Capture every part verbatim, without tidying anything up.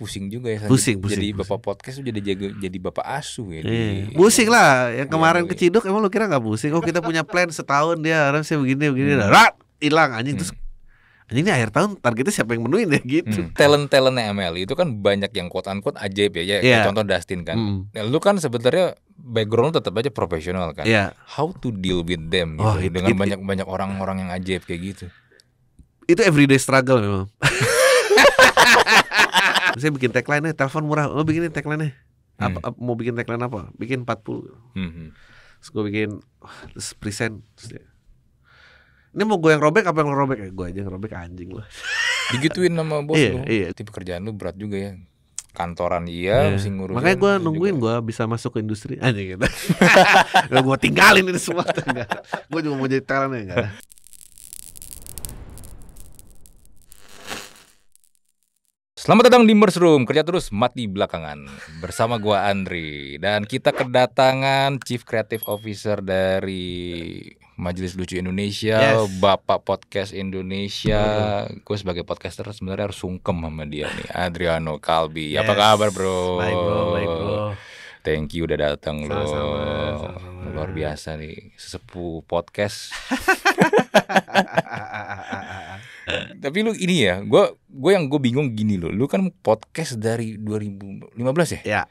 pusing juga ya. Pusing, pusing, jadi pusing. Bapak podcast tuh jadi jago, jadi bapak asuh ya. Iya. Pusing lah. Yang kemarin iya, keciduk iya. Emang lu kira nggak pusing? Oh kita punya plan setahun dia harusnya begini begini. Hmm. Rat hilang anjing hmm. terus. Anjing ini akhir tahun targetnya siapa yang menuin ya gitu. Hmm. Talent-talentnya M L itu kan banyak yang quote unquote ajaib ya. Ya yeah. Contoh Dustin kan. Hmm. Nah, lu kan sebenarnya background tetap aja profesional kan. Yeah. How to deal with them gitu. Oh, it, dengan banyak-banyak orang-orang yang ajaib kayak gitu. Itu everyday struggle memang. Saya bikin tagline-nya, telepon murah. Lo bikinin tagline-nya. Apa, hmm. apa, mau bikin tagline apa? Bikin empat puluh. Hmm. Terus gue bikin terus present. Terus dia, ini mau gue yang robek apa yang lo robek? Eh, gue aja yang robek anjing lo. Digituin sama bos iya, lo. Iya. Tipe kerjaan lo berat juga ya. Kantoran iya, iya. Mesti ngurusin. Makanya gue nungguin gue bisa masuk ke industri anjing gitu. Gue tinggalin ini semua. Gue juga mau jadi talent ya. Selamat datang di Murzroom, kerja terus mati belakangan. Bersama gua Andri dan kita kedatangan Chief Creative Officer dari Majelis Lucu Indonesia, yes. Bapak Podcast Indonesia. Mm. Gue sebagai podcaster sebenarnya harus sungkem sama dia nih, Adriano Qalbi. Yes. Apa kabar, Bro? Baik, Bro. Baik, Bro. Thank you udah datang lo. Luar biasa nih, sesepuh podcast. Tapi lu ini ya, gue gue yang gue bingung gini loh, lu kan podcast dari dua ribu lima belas ya? Ya.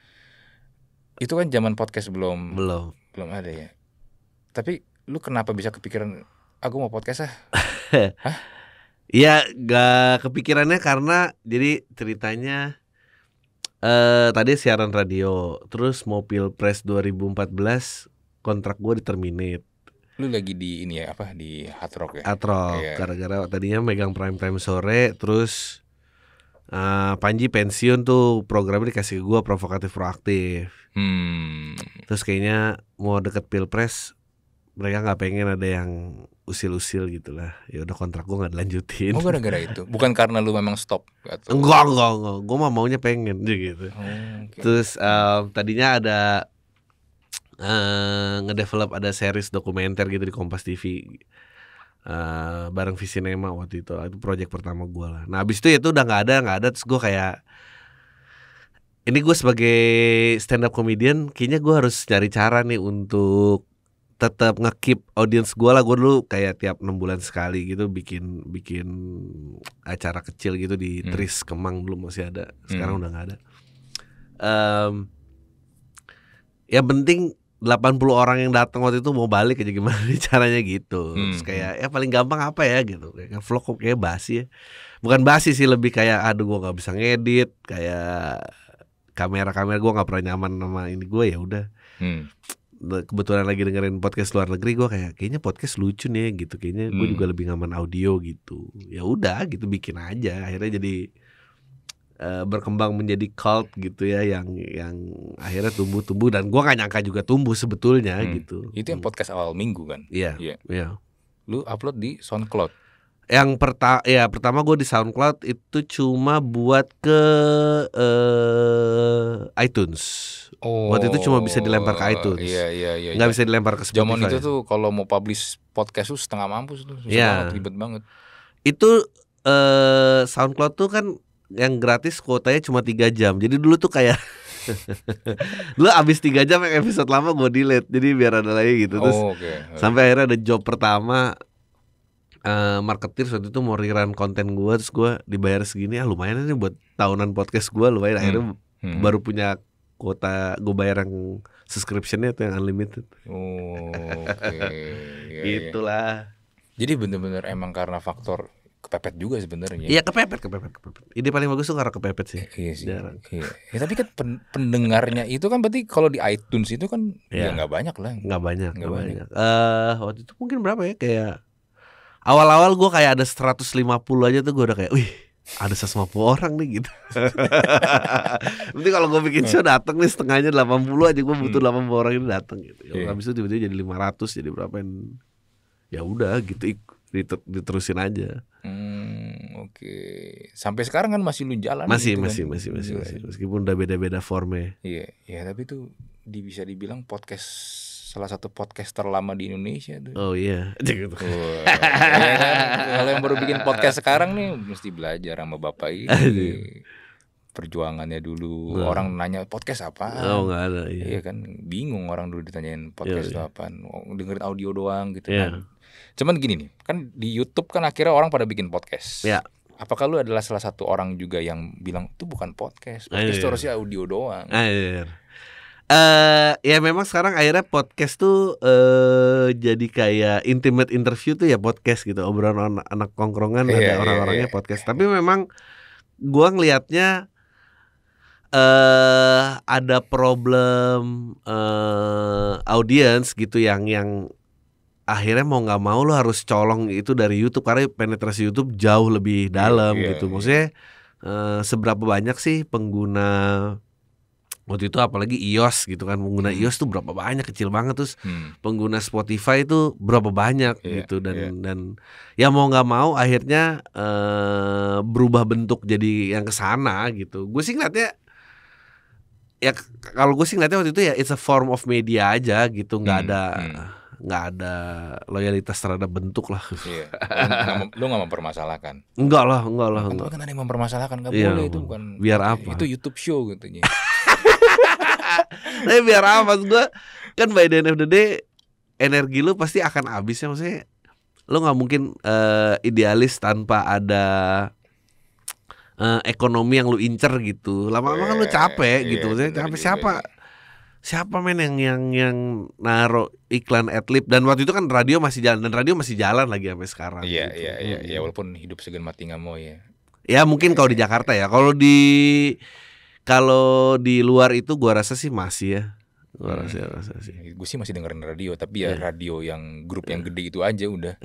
Itu kan zaman podcast belum belum belum ada ya. Tapi lu kenapa bisa kepikiran, aku ah, mau podcast ah? Hah? Ya gak kepikirannya karena jadi ceritanya eh, tadi siaran radio, terus mau Pilpres dua ribu empat belas kontrak gue diterminate. Lu lagi di ini ya apa di Hard Rock ya? Hard Rock yeah. Gara-gara tadinya megang prime time sore, terus uh, Panji pensiun tuh programnya dikasih gue provokatif proaktif. Hmm. Terus kayaknya mau deket Pilpres mereka nggak pengen ada yang usil-usil gitulah. Ya udah kontrak gue nggak dilanjutin. Oh gara-gara itu? Bukan karena lu memang stop? Atau... Enggak enggak enggak. Gue mah maunya pengen gitu. Hmm, okay. Terus um, tadinya ada Uh, ngedevelop ada series dokumenter gitu di Kompas T V uh, bareng Visinema waktu itu. Itu project pertama gue lah. Nah abis itu ya itu udah nggak ada nggak ada. Terus gue kayak ini gue sebagai stand up comedian kayaknya gue harus cari cara nih untuk tetap ngekeep audience gue lah. Gue dulu kayak tiap enam bulan sekali gitu bikin bikin acara kecil gitu di hmm. Tris Kemang dulu masih ada. Sekarang hmm. udah nggak ada. Um, ya penting delapan puluh orang yang datang waktu itu mau balik aja gimana caranya gitu. Hmm. Terus kayak ya paling gampang apa ya gitu. Kayak vlog kok kayak basi ya. Bukan basi sih, lebih kayak aduh gua nggak bisa ngedit, kayak kamera-kamera gua nggak pernah nyaman sama ini gua ya udah. Hmm. Kebetulan lagi dengerin podcast luar negeri gua kayak kayaknya podcast lucu nih gitu. Kayaknya gua hmm. juga lebih nyaman audio gitu. Ya udah gitu bikin aja. Akhirnya jadi Uh, berkembang menjadi cult gitu ya, yang yang akhirnya tumbuh-tumbuh dan gua gak nyangka juga tumbuh sebetulnya hmm. gitu. Itu yang podcast awal minggu kan? Iya. Yeah. Yeah. Lu upload di SoundCloud? Yang pertama ya pertama gua di SoundCloud itu cuma buat ke uh, iTunes. Oh. Waktu itu cuma bisa dilempar ke iTunes. Iya iya iya. Gak iya. bisa dilempar ke Spotify. Zaman itu tuh kalau mau publish podcast tuh setengah mampus tuh, susah yeah. banget, ribet banget. Itu uh, SoundCloud tuh kan yang gratis kuotanya cuma tiga jam. Jadi dulu tuh kayak dulu abis tiga jam yang episode lama gue delete. Jadi biar ada lagi gitu. Terus oh, okay. sampai akhirnya ada job pertama uh, marketer waktu itu mau rerun konten gue. Terus gue dibayar segini, ah lumayan ini buat tahunan podcast gue. Lumayan akhirnya hmm. Hmm. baru punya kuota. Gue bayar yang subscriptionnya itu yang unlimited. Oh, okay. yeah, Itulah yeah. Jadi bener-bener emang karena faktor kepepet juga sebenarnya. Iya kepepet, kepepet, kepepet. Ini paling bagus tuh karena kepepet sih. Iya sih. Jarang. Iya. Ya, tapi kan pendengarnya itu kan berarti kalau di iTunes itu kan ya nggak ya banyak lah. Nggak banyak. Nggak banyak. banyak. Uh, waktu itu mungkin berapa ya? Kayak awal-awal gue kayak ada seratus lima puluh aja tuh gue udah kayak, wih ada seratus lima puluh orang nih gitu. Nanti kalau gue bikin show dateng nih setengahnya delapan puluh aja gue butuh delapan puluh orang ini dateng gitu. Ya, habis itu tiba-tiba jadi lima ratus jadi berapa yang ya udah gitu. Diterusin aja. Hmm, Oke, okay. Sampai sekarang kan masih lu jalan. Masih, gitu masih, kan? masih, masih, masih, masih. Meskipun udah beda-beda formnya. Iya, ya tapi tuh di, bisa dibilang podcast salah satu podcast terlama di Indonesia tuh. Oh iya. Gitu. Wow. Ya, kan? Kalau yang baru bikin podcast sekarang nih mesti belajar sama bapak ini. perjuangannya dulu. Nah. Orang nanya podcast apa? Oh, nggak ada. Iya. Iya kan, bingung orang dulu ditanyain podcast yeah, itu apa? Dengerin audio doang gitu yeah, kan. Cuman gini nih, kan di YouTube kan akhirnya orang pada bikin podcast. Yeah. Apakah lu adalah salah satu orang juga yang bilang itu bukan podcast? Podcast itu harusnya audio doang. Iya. Uh, ya memang sekarang akhirnya podcast tuh uh, jadi kayak intimate interview tuh ya podcast gitu, obrolan anak, anak kongkrongan yeah, ada yeah, orang-orangnya yeah, podcast. Yeah. Tapi memang gua ngelihatnya uh, ada problem uh, audience gitu yang yang akhirnya mau nggak mau lo harus colong itu dari YouTube karena penetrasi YouTube jauh lebih dalam yeah, yeah, gitu. Maksudnya uh, seberapa banyak sih pengguna waktu itu, apalagi iOS gitu kan, pengguna hmm. iOS tuh berapa banyak, kecil banget. Terus hmm. pengguna Spotify itu berapa banyak yeah, gitu dan yeah, dan ya mau nggak mau akhirnya uh, berubah bentuk jadi yang kesana gitu. Gue sih ngeliatnya ya, kalau gue sih ngeliatnya waktu itu ya it's a form of media aja gitu, nggak hmm. ada hmm. nggak ada loyalitas terhadap bentuk lah. Iya. Lu nggak mempermasalahkan? Enggak lah, enggak lah. Enggak. Kan ada yang mempermasalahkan, nggak iya, boleh itu bukan. Biar apa? Itu YouTube show gitu. Tapi biar apa? Gue kan by the end of the day energi lu pasti akan habis ya, maksudnya lu nggak mungkin uh, idealis tanpa ada uh, ekonomi yang lu incer gitu. Lama-lama kan lu capek yeah, gitu, maksudnya yeah, capek siapa? Juga. Siapa men yang yang yang naro iklan adlib, dan waktu itu kan radio masih jalan dan radio masih jalan lagi sampai sekarang. Iya gitu, iya iya hmm. ya, walaupun hidup segan mati nggak mau ya. Ya mungkin kalau di Jakarta ya, kalau di kalau di luar itu gua rasa sih masih ya. Gua hmm. rasa, rasa sih. Gua sih masih dengerin radio, tapi ya yeah, radio yang grup yang gede itu aja udah.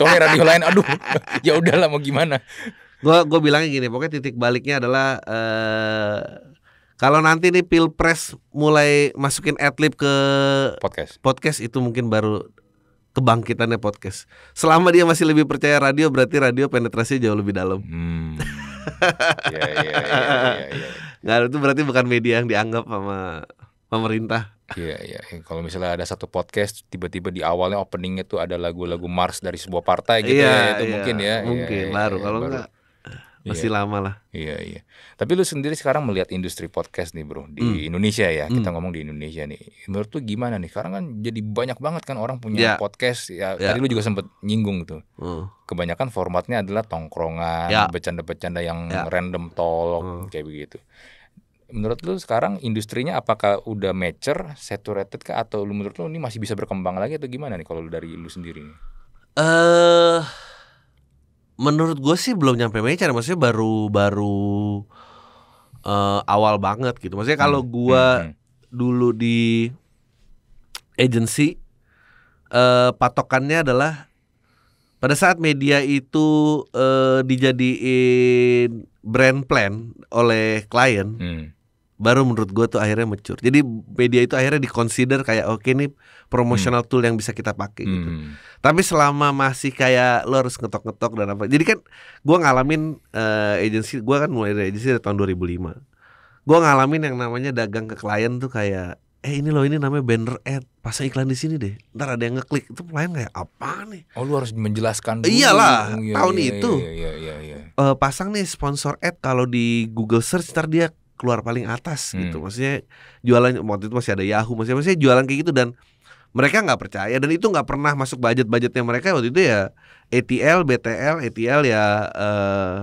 Soalnya radio lain aduh ya udahlah mau gimana. Gua gua bilangnya gini, pokoknya titik baliknya adalah uh, kalau nanti nih Pilpres mulai masukin adlib ke podcast, podcast itu mungkin baru kebangkitannya podcast. Selama dia masih lebih percaya radio, berarti radio penetrasi jauh lebih dalam. Hmm. ya, ya, ya, ya. Nggak, itu berarti bukan media yang dianggap sama pemerintah. Iya, iya. Kalau misalnya ada satu podcast tiba-tiba di awalnya openingnya tuh ada lagu-lagu Mars dari sebuah partai gitu ya, ya itu ya, mungkin ya. Mungkin ya, baru ya, kalau ya, enggak masih iya, lama lah. Iya iya. Tapi lu sendiri sekarang melihat industri podcast nih bro di mm. Indonesia ya. Kita mm. ngomong di Indonesia nih. Menurut lu gimana nih? Sekarang kan jadi banyak banget kan orang punya yeah, podcast. Ya, yeah. Tadi lu juga sempet nyinggung tuh. Mm. Kebanyakan formatnya adalah tongkrongan, yeah, bercanda-bercanda yang yeah, random talk mm. kayak begitu. Menurut lu sekarang industrinya apakah udah mature, saturated kah, atau lu menurut lu ini masih bisa berkembang lagi atau gimana nih kalau dari lu sendiri? Eh. Uh... Menurut gue sih belum nyampe mecer, maksudnya baru-baru uh, awal banget gitu. Maksudnya kalau gue hmm. dulu di agency uh, patokannya adalah pada saat media itu uh, dijadiin brand plan oleh klien, hmm. baru menurut gue tuh akhirnya mature. Jadi media itu akhirnya diconsider kayak oke okay, nih promotional hmm. tool yang bisa kita pakai gitu. Hmm. Tapi selama masih kayak lo harus ngetok-ngetok dan apa. Jadi kan gue ngalamin uh, agensi, gue kan mulai dari agensi dari tahun dua ribu lima. Gue ngalamin yang namanya dagang ke klien tuh kayak eh ini loh ini namanya banner ad, pasang iklan di sini deh. Ntar ada yang ngeklik, itu klien kayak apa nih? Oh lu harus menjelaskan dulu. Iyalah, ya, tahun ya, itu. Ya, ya, ya, ya. Uh, pasang nih sponsor ad kalau di Google search ntar dia keluar paling atas hmm. gitu, maksudnya jualan waktu itu masih ada Yahoo, maksudnya, maksudnya jualan kayak gitu, dan mereka nggak percaya dan itu nggak pernah masuk budget budgetnya mereka waktu itu ya A T L, B T L, A T L ya uh,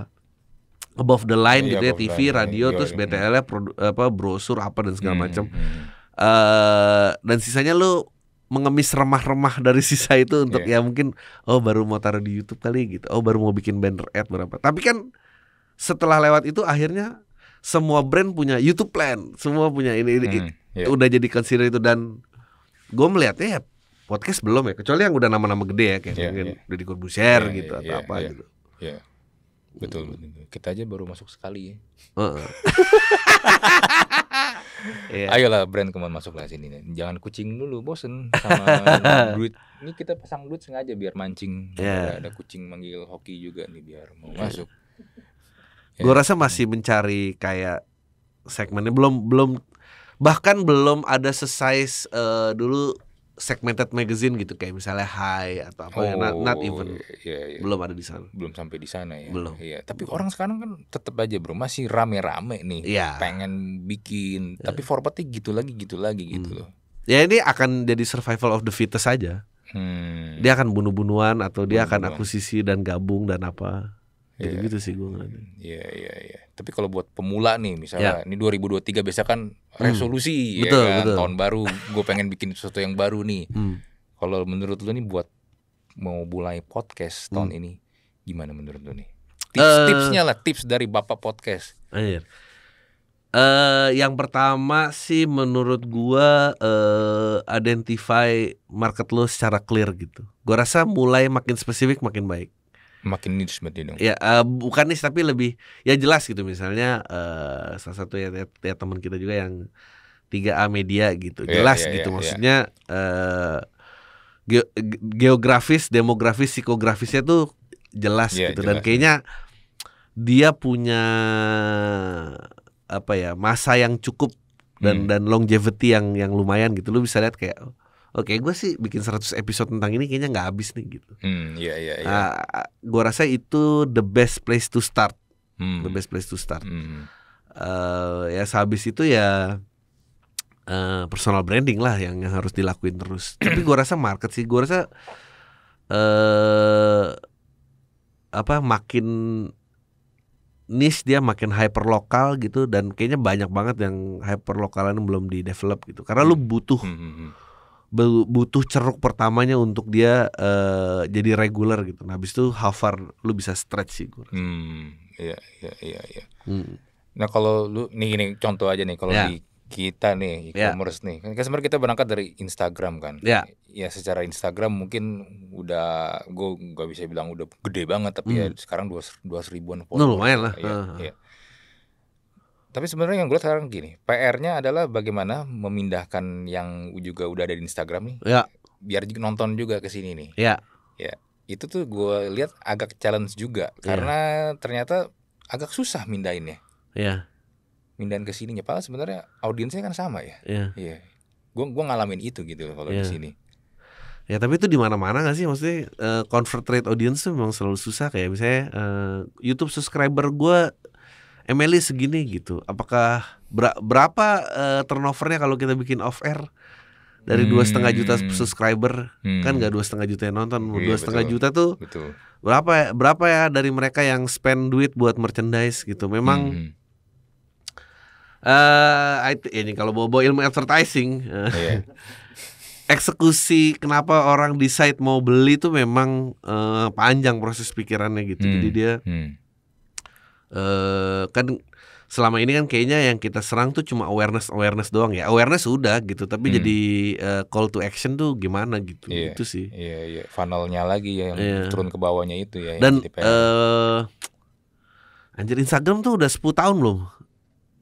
above the line ya, gitu ya T V, line, radio, ya, terus B T L-nya apa brosur apa dan segala hmm, macam hmm. uh, dan sisanya lu mengemis remah-remah dari sisa itu untuk yeah, ya mungkin oh baru mau taruh di YouTube kali gitu, oh baru mau bikin banner ad berapa, tapi kan setelah lewat itu akhirnya semua brand punya YouTube plan, semua punya ini, ini hmm, yeah, udah jadi consider itu, dan gue melihatnya ya podcast belum ya, kecuali yang udah nama-nama gede ya kayak yeah, mungkin yeah, udah di Corbusier yeah, gitu yeah, atau yeah, apa yeah, gitu. Iya. Yeah. Betul, betul. Kita aja baru masuk sekali ya. Uh-uh. yeah. Ayolah brand kemana masuklah sini. Jangan kucing dulu, bosen sama duit. Ini kita pasang duit sengaja biar mancing. Yeah. Ada, ada kucing manggil hoki juga nih biar mau yeah, masuk. Ya. Gue rasa masih mencari kayak segmennya belum belum bahkan belum ada sesize uh, dulu segmented magazine gitu, kayak misalnya Hai atau apa, oh, ya not, not even iya, iya. belum ada di sana, belum sampai di sana ya, belum. Iya. Tapi orang sekarang kan tetap aja bro masih rame-rame nih, yeah. pengen bikin, yeah. tapi formatnya gitu lagi gitu lagi hmm. gitu loh. Ya ini akan jadi survival of the fittest aja. Hmm. Dia akan bunuh-bunuhan atau dia bunuh-bunuhan. akan akuisisi dan gabung dan apa. Jadi yeah. gitu sih gue ngeliatnya. Iya iya iya. Tapi kalau buat pemula nih misalnya, yeah. ini dua ribu dua puluh tiga biasa kan resolusi, hmm. betul, ya kan? Betul. Tahun baru gue pengen bikin sesuatu yang baru nih. Hmm. Kalau menurut lu nih buat mau mulai podcast hmm. tahun ini gimana menurut lu nih? Tips-tipsnya uh, lah, tips dari Bapak Podcast. Anjir. Uh, yang pertama sih menurut gua uh, identify market lo secara clear gitu. Gua rasa mulai makin spesifik makin baik. Makin niche berarti dong. Ya uh, bukan niche tapi lebih ya jelas gitu, misalnya uh, salah satu ya, ya, ya teman kita juga yang tiga A Media gitu. Jelas yeah, yeah, gitu yeah, maksudnya yeah. Uh, ge geografis, demografis, psikografisnya tuh jelas yeah, gitu jelas, dan kayaknya yeah. dia punya apa ya masa yang cukup dan hmm. dan longevity yang yang lumayan gitu. Lu bisa lihat kayak oke okay, gue sih bikin seratus episode tentang ini kayaknya nggak habis nih gitu. hmm, yeah, yeah, yeah. Uh, gue rasa itu the best place to start, hmm. the best place to start. hmm. Uh, ya sehabis itu ya uh, personal branding lah yang, yang harus dilakuin terus. Tapi gue rasa market sih, gue rasa uh, apa makin niche dia makin hyperlokal gitu, dan kayaknya banyak banget yang hyperlokalan belum di develop gitu. Karena lu butuh butuh ceruk pertamanya untuk dia uh, jadi regular gitu. Nah, habis itu how far lu bisa stretch sih gue. Hmm, iya iya iya iya. Hmm. Nah, kalau lu nih ini contoh aja nih kalau yeah. di kita nih e-commerce yeah. nih. Kan sebenarnya kita berangkat dari Instagram kan. Yeah. Ya secara Instagram mungkin udah gue gak bisa bilang udah gede banget, tapi mm. ya sekarang dua ratus ribuan follower. No, lumayan lah. Ya, uh-huh. ya. Tapi sebenarnya yang gue lihat sekarang gini, P R-nya adalah bagaimana memindahkan yang juga udah ada di Instagram nih, yeah. biar nonton juga ke sini nih. Iya. Yeah. Ya, itu tuh gue lihat agak challenge juga, yeah. karena ternyata agak susah mindahinnya. Iya. Yeah. Mindahin ke sininya, padahal sebenarnya audiensnya kan sama ya. Iya. Yeah. Yeah. Gue gue ngalamin itu gitu kalau yeah. di sini. Ya tapi itu di mana-mana nggak sih, maksudnya uh, convert rate audience tuh memang selalu susah. Kayak misalnya uh, YouTube subscriber gue M L I segini gitu. Apakah ber berapa uh, turnovernya kalau kita bikin off air dari dua setengah juta subscriber, hmm. kan nggak dua setengah juta yang nonton, dua setengah juta tuh betul. berapa ya, berapa ya dari mereka yang spend duit buat merchandise gitu. Memang hmm. Uh, ini kalau bawa-bawa ilmu advertising, yeah. eksekusi kenapa orang decide mau beli itu memang uh, panjang proses pikirannya gitu. Hmm. Jadi dia hmm. uh, kan selama ini kan kayaknya yang kita serang tuh cuma awareness awareness doang ya. Awareness udah gitu, tapi hmm. jadi uh, call to action tuh gimana gitu. Yeah. Itu sih. Iya yeah, yeah. Funnelnya lagi yang yeah. turun ke bawahnya itu ya. Dan uh, anjir Instagram tuh udah sepuluh tahun loh.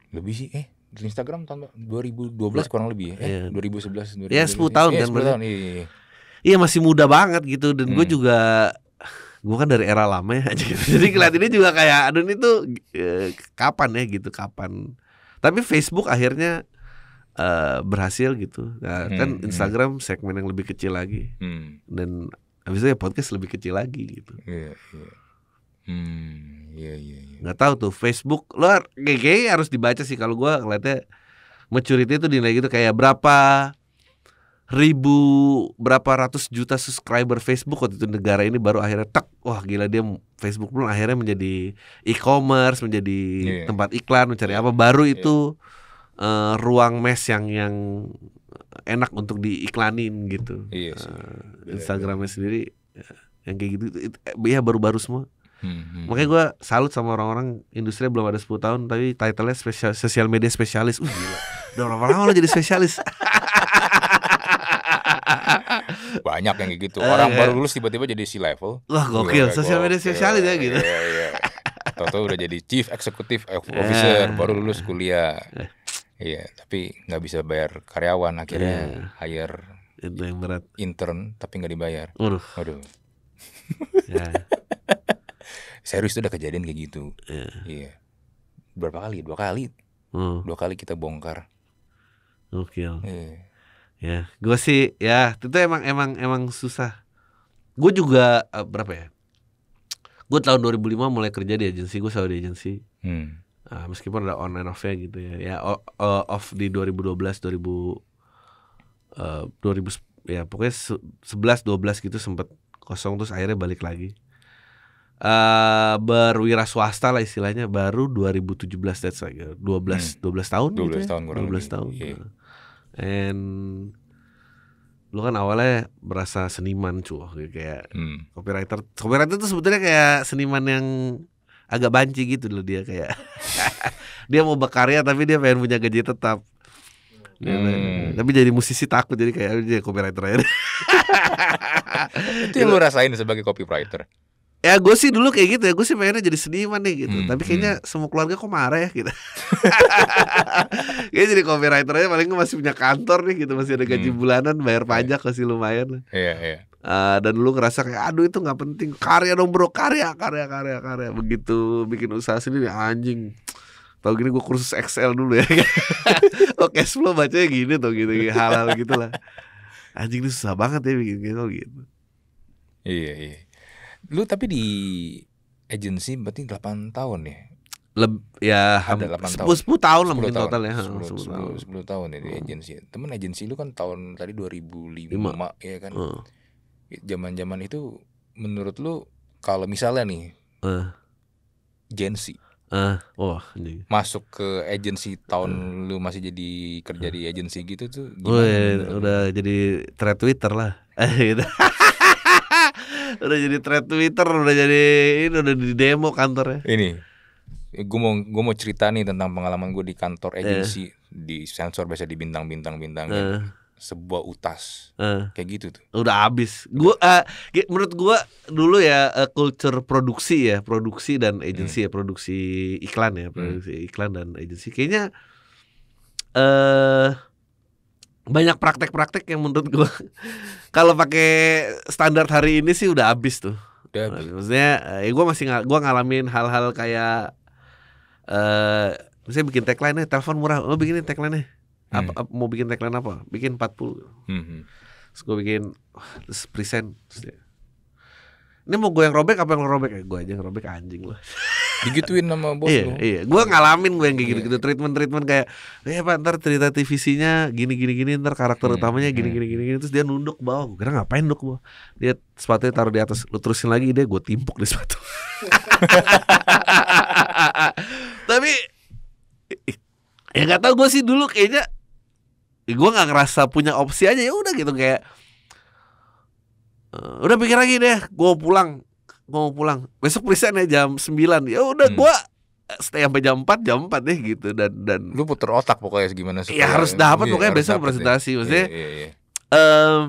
Lebih sih eh Instagram tahun dua ribu dua belas kurang lebih ya, eh, dua ribu sebelas, dua ribu dua belas ya sepuluh tahun kan, sepuluh tahun, iya, iya. Iya masih muda banget gitu, dan hmm. gue juga gue kan dari era lama ya jadi kelihatannya juga kayak aduh ini tuh eh, kapan ya gitu kapan. Tapi Facebook akhirnya eh, berhasil gitu, nah, hmm, kan Instagram hmm. segmen yang lebih kecil lagi, hmm. dan habis itu ya podcast lebih kecil lagi gitu. Iya, iya. Hmm, iya, iya, iya. Nggak tahu tuh Facebook lo G G harus dibaca sih kalau gue ngeliatnya maturity itu dinilai gitu, kayak berapa ribu berapa ratus juta subscriber Facebook waktu itu negara ini baru akhirnya tak wah gila dia Facebook pun akhirnya menjadi e-commerce, menjadi yeah. tempat iklan mencari apa, baru itu yeah. uh, ruang mes yang yang enak untuk diiklanin gitu. yeah, so. uh, Instagramnya yeah, yeah. sendiri yang kayak gitu itu, ya baru-baru semua. Hmm, hmm. Makanya gue salut sama orang-orang industri belum ada sepuluh tahun tapi title-nya spesial, sosial media spesialis. Uh, gila. Udah berapa lama lo jadi spesialis? Banyak yang kayak gitu. Orang uh, baru lulus tiba-tiba jadi C-level. Wah gokil, sosial media spesialis ya gitu. Iya, iya. Tahu-tahu udah jadi chief executive officer, baru lulus kuliah. Iya, tapi nggak bisa bayar karyawan, akhirnya yeah. hire itu yang berat. Intern tapi nggak dibayar. Waduh. Waduh. Ya. Serius itu udah kejadian kayak gitu. Iya. Yeah. Yeah. Berapa kali? Dua kali. Hmm. Dua kali kita bongkar. Oke. Okay. Yeah. Ya, gue sih ya itu emang emang emang susah. Gue juga uh, berapa ya? Gue tahun dua ribu lima mulai kerja di agensi, gue selalu di agensi. Hmm. Uh, meskipun ada on and off-nya gitu ya. Ya uh, off di dua ribu dua belas, dua ribu, uh, dua ribu ya pokoknya sebelas dua belas gitu sempat kosong, terus akhirnya balik lagi. Uh, berwira swasta lah istilahnya, baru dua ribu tujuh belas that's like dua belas tahun Okay. And lu kan awalnya berasa seniman cuy, kayak hmm. copywriter. Copywriter tuh sebetulnya kayak seniman yang agak banci gitu loh, dia kayak dia mau berkarya tapi dia pengen punya gaji tetap. Hmm. Tapi jadi musisi takut, jadi kayak dia copywriter aja. Itu yang lu rasain sebagai copywriter? Ya gue sih dulu kayak gitu ya, gue sih pengennya jadi seniman nih gitu, hmm, tapi kayaknya hmm. semua keluarga kok marah ya gitu. Kayaknya jadi copywriter aja, paling gue masih punya kantor nih gitu, masih ada gaji hmm. bulanan, bayar pajak masih lumayan. Iya iya. Uh, dan dulu ngerasa kayak aduh itu nggak penting, karya dong bro, karya karya karya karya. Begitu bikin usaha sendiri anjing. Tahu gini gue kursus Excel dulu ya. Oh cash flow bacanya gini tuh gitu, gitu halal gitulah. Anjing ini susah banget ya bikin gitu gitu. Iya iya. Lu tapi di agensi berarti delapan tahun ya? Leb, ya ada delapan sepuluh, tahun sepuluh tahun lah mungkin totalnya. sepuluh tahun ya di agensi. Temen agensi lu kan tahun tadi dua ribu lima ya kan. Hmm. Zaman-zaman itu menurut lu kalau misalnya nih uh. agensi Uh, oh, masuk ke agensi tahun uh, lu masih jadi kerja uh, di agensi gitu tuh gimana? Oh ya, udah jadi thread Twitter lah. Udah jadi thread Twitter, udah jadi ini, udah di demo kantornya. Ini gue mau gue mau cerita nih tentang pengalaman gue di kantor agensi, uh, di sensor biasa di bintang-bintang bintang, uh, sebuah utas uh, kayak gitu tuh. Udah abis. Gue uh, menurut gue dulu ya uh, culture produksi ya, produksi dan agensi hmm. ya, produksi iklan ya, produksi hmm. iklan dan agensi kayaknya eh uh, banyak praktek-praktek yang menurut gue kalau pakai standar hari ini sih udah abis tuh. Udah abis. Maksudnya uh, ya gue masih ng gue ngalamin hal-hal kayak eh uh, misalnya bikin tagline-nya telepon murah, lo bikinin tagline-nya. Apa, hmm. mau bikin tagline apa? Bikin empat puluh. Hmm. Terus gue bikin oh, terus present. Terus dia, ini mau gue yang robek apa yang lo robek? Eh, gue aja yang robek anjing lo. Digituin sama bos. Iya, iya. Gue ngalamin gue yang kayak gitu-gitu, iya. treatment-treatment kayak eh Pak, ntar cerita T V C-nya gini-gini-gini, ntar karakter hmm. utamanya gini-gini-gini. Terus dia nunduk ke bawah. Gue kira ngapain nunduk ke bawah? Dia sepatunya taruh di atas. Lu terusin lagi dia, gue timpuk di sepatu. Tapi ya gak tau, gue sih dulu kayaknya gue nggak ngerasa punya opsi aja, ya udah gitu kayak uh, udah pikir lagi deh, gue pulang gue mau pulang besok present ya jam sembilan, ya udah hmm. gue stay sampai jam empat deh gitu, dan dan lu puter otak pokoknya gimana supaya ya harus dapat, pokoknya harus besok dapet presentasi ya. Maksudnya ya, ya, ya. Um,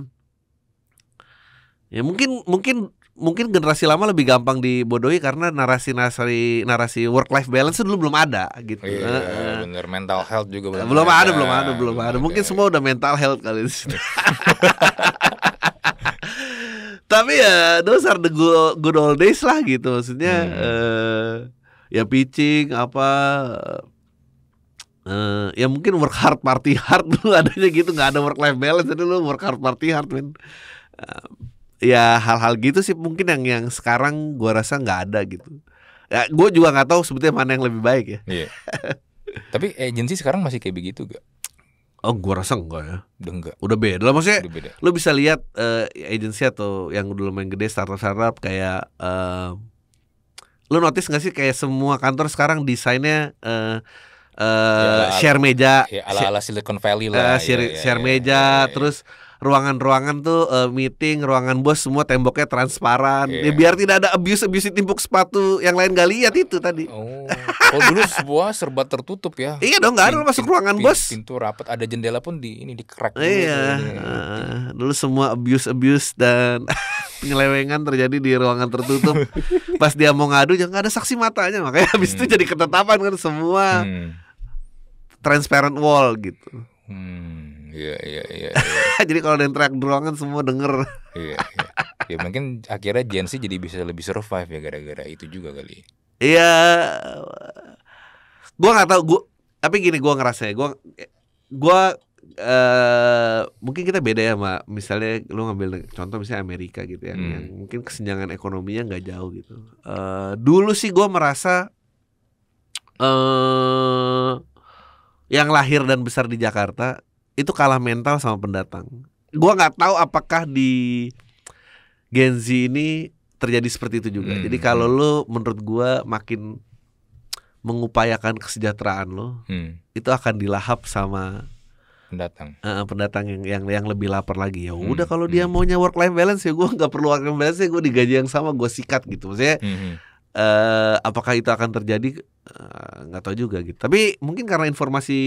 ya mungkin mungkin mungkin generasi lama lebih gampang dibodohi karena narasi-narasi narasi work life balance dulu belum ada gitu. Iya, bener, mental health juga belum, belum ada, ada, belum ada, belum ada. Mungkin ada. Semua udah mental health kali di sini. Tapi ya those are the good old days lah gitu, maksudnya hmm. uh, ya pitching apa uh, ya mungkin work hard party hard dulu adanya gitu, nggak ada work life balance dulu, work hard party hard men. Uh, Ya hal-hal gitu sih mungkin yang yang sekarang gua rasa nggak ada gitu. Ya, gua juga nggak tahu sebetulnya mana yang lebih baik ya. Iya. Tapi agensi sekarang masih kayak begitu gak? Oh, gua rasa enggak ya. Udah enggak. Udah beda lah maksudnya. Udah beda. Lu bisa lihat uh, agensi atau yang dulu main gede startup-startup kayak uh, lu notice nggak sih kayak semua kantor sekarang desainnya uh, uh, ya, share meja. Ya, ala-ala Silicon Valley lah. Uh, share, ya, ya, share ya, meja ya, ya, ya. Terus ruangan-ruangan tuh uh, meeting, ruangan bos semua temboknya transparan. Yeah. Ya, biar tidak ada abuse-abuse timpuk sepatu yang lain gak lihat itu tadi. Oh, oh dulu semua serba tertutup ya. Iya dong, nggak ada masuk ruangan pintu, bos. Pintu rapat, ada jendela pun di ini di crack. Iya. Dulu, uh, dulu semua abuse-abuse dan penyelewengan terjadi di ruangan tertutup. Pas dia mau ngadu jangan ada saksi matanya, makanya habis hmm. itu jadi ketetapan kan semua hmm. transparent wall gitu. Hmm. Iya iya iya. Ya. Jadi kalau ada yang teriak ruangan semua denger. Iya. Ya. Ya mungkin akhirnya Gen Z jadi bisa lebih survive ya gara-gara itu juga kali. Iya. Gua nggak tahu. Gua tapi gini, gua ngerasa ya. Gua gua uh, mungkin kita beda ya, Mbak. Misalnya lu ngambil contoh misalnya Amerika gitu ya, hmm. yang mungkin kesenjangan ekonominya nggak jauh gitu. Uh, dulu sih gue merasa uh, yang lahir dan besar di Jakarta itu kalah mental sama pendatang. Gue nggak tahu apakah di Gen Z ini terjadi seperti itu juga. Hmm. Jadi kalau lu menurut gue makin mengupayakan kesejahteraan lo, hmm. itu akan dilahap sama pendatang. Uh, pendatang yang, yang yang lebih lapar lagi. Ya udah hmm. kalau dia hmm. maunya work life balance ya gue nggak perlu work life balance, ya gue digaji yang sama gue sikat gitu. Maksudnya hmm. uh, apakah itu akan terjadi nggak uh, tahu juga gitu. Tapi mungkin karena informasi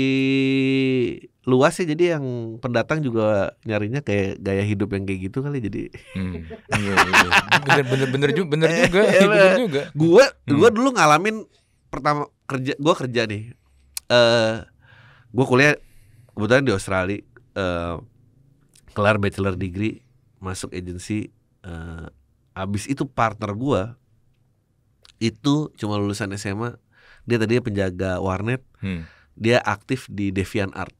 luas ya, jadi yang pendatang juga nyarinya kayak gaya hidup yang kayak gitu kali. Jadi hmm. iya, iya. bener bener bener juga bener juga. Bener juga. Gue gue dulu ngalamin pertama kerja, gue kerja nih, uh, gue kuliah kebetulan di Australia, uh, kelar bachelor degree, masuk agency, uh, abis itu partner gue itu cuma lulusan S M A, dia tadinya penjaga warnet, hmm. dia aktif di DeviantArt,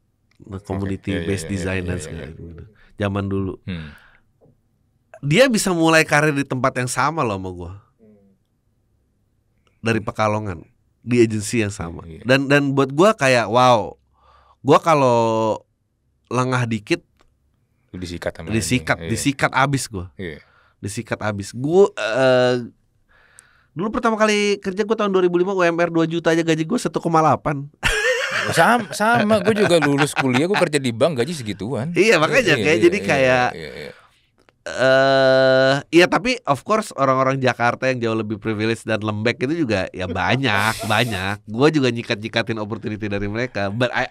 community okay. based yeah, yeah, design dan yeah, segala yeah, yeah. zaman dulu, hmm. dia bisa mulai karir di tempat yang sama loh sama gue, dari Pekalongan, di agensi yang sama. Dan dan buat gue kayak wow, gue kalau lengah dikit disikat sama disikat ini. disikat yeah. abis gue yeah. disikat abis gue uh, dulu pertama kali kerja gue tahun dua ribu lima, U M R dua juta aja gaji gue satu koma delapan. sama sama gue juga lulus kuliah, gue kerja di bank gaji segituan. Iya makanya yeah, kayak yeah, jadi yeah, kayak yeah, yeah, yeah. Uh, ya tapi of course orang-orang Jakarta yang jauh lebih privilege dan lembek itu juga ya banyak banyak. Gue juga nyikat-nyikatin opportunity dari mereka. But I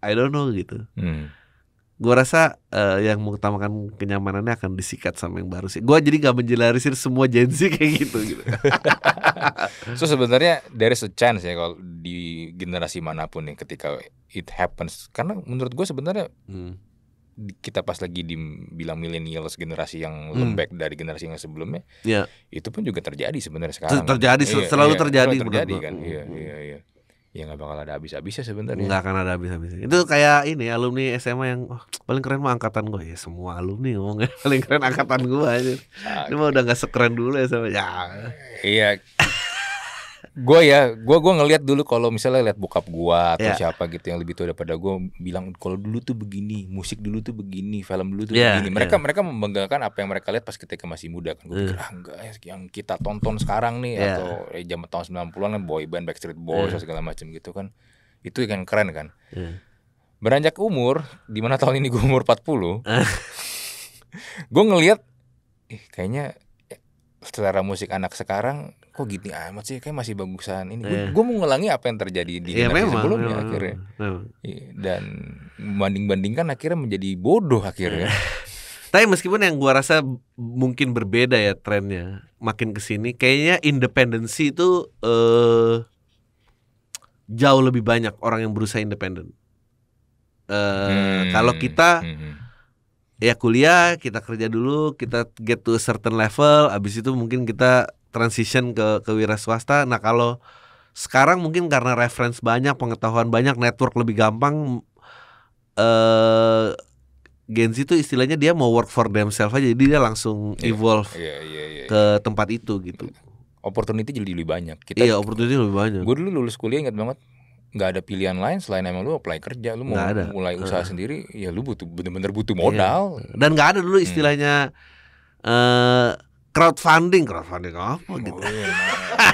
I don't know gitu. Hmm. Gue rasa uh, yang mengutamakan kenyamanannya akan disikat sama yang baru sih. Gue jadi gak menjelarisir semua Gen Z kayak gitu. gitu. So sebenarnya there is a chance ya kalau di generasi manapun nih ketika it happens. Karena menurut gue sebenarnya. Hmm. Kita pas lagi dibilang millennials, generasi yang lembek hmm. dari generasi yang sebelumnya, yeah. itu pun juga terjadi sebenarnya sekarang. Terjadi, kan? selalu iya, terjadi, selalu terjadi kan? Iya, iya, iya. Ya nggak bakal ada habis-habisnya sebenarnya. Nggak akan ada habis-habisnya. Itu kayak ini alumni S M A yang oh, paling keren mah angkatan gue. Ya semua alumni ngomongnya paling keren angkatan gue aja. Ini mah udah nggak sekeren dulu ya sama. Ya. Iya. Gue ya, gue gue ngelihat dulu kalau misalnya lihat bokap gue atau yeah. siapa gitu yang lebih tua daripada gue bilang kalau dulu tuh begini, musik dulu tuh begini, film dulu tuh yeah, begini. Mereka yeah. mereka membanggakan apa yang mereka lihat pas ketika masih muda kan. Gue pikir ah, enggak yang kita tonton sekarang nih yeah. atau eh, zaman tahun sembilan puluhan kan boy band, Backstreet Boys yeah. segala macam gitu kan. Itu yang keren kan. Yeah. Beranjak umur, di mana tahun ini gue umur empat puluh. Gue ngelihat eh, kayaknya selera musik anak sekarang kok gini amat sih, kayak masih bagusan ini. Yeah. Gue mengulangi apa yang terjadi di yeah, generasi memang, sebelumnya memang, akhirnya memang. Dan banding-bandingkan akhirnya menjadi bodoh akhirnya. Tapi meskipun yang gue rasa mungkin berbeda ya trennya makin kesini, kayaknya independensi itu uh, jauh lebih banyak orang yang berusaha independen. Uh, hmm. Kalau kita hmm. ya kuliah, kita kerja dulu, kita get to a certain level, abis itu mungkin kita transition ke ke wira swasta. Nah kalau sekarang mungkin karena reference banyak, pengetahuan banyak, network lebih gampang, uh, Gen Z itu istilahnya dia mau work for themselves aja, jadi dia langsung evolve yeah, yeah, yeah, yeah, ke yeah. tempat itu gitu. Opportunity jadi lebih banyak. Kita, iya opportunity lebih banyak. Gue dulu lulus kuliah ingat banget, nggak ada pilihan lain selain emang lu apply kerja, lu mau mulai usaha uh. sendiri, ya lu butuh bener-bener butuh modal. Iya. Dan nggak ada dulu istilahnya hmm. uh, crowdfunding, crowdfunding apa gitu. Oh, iya.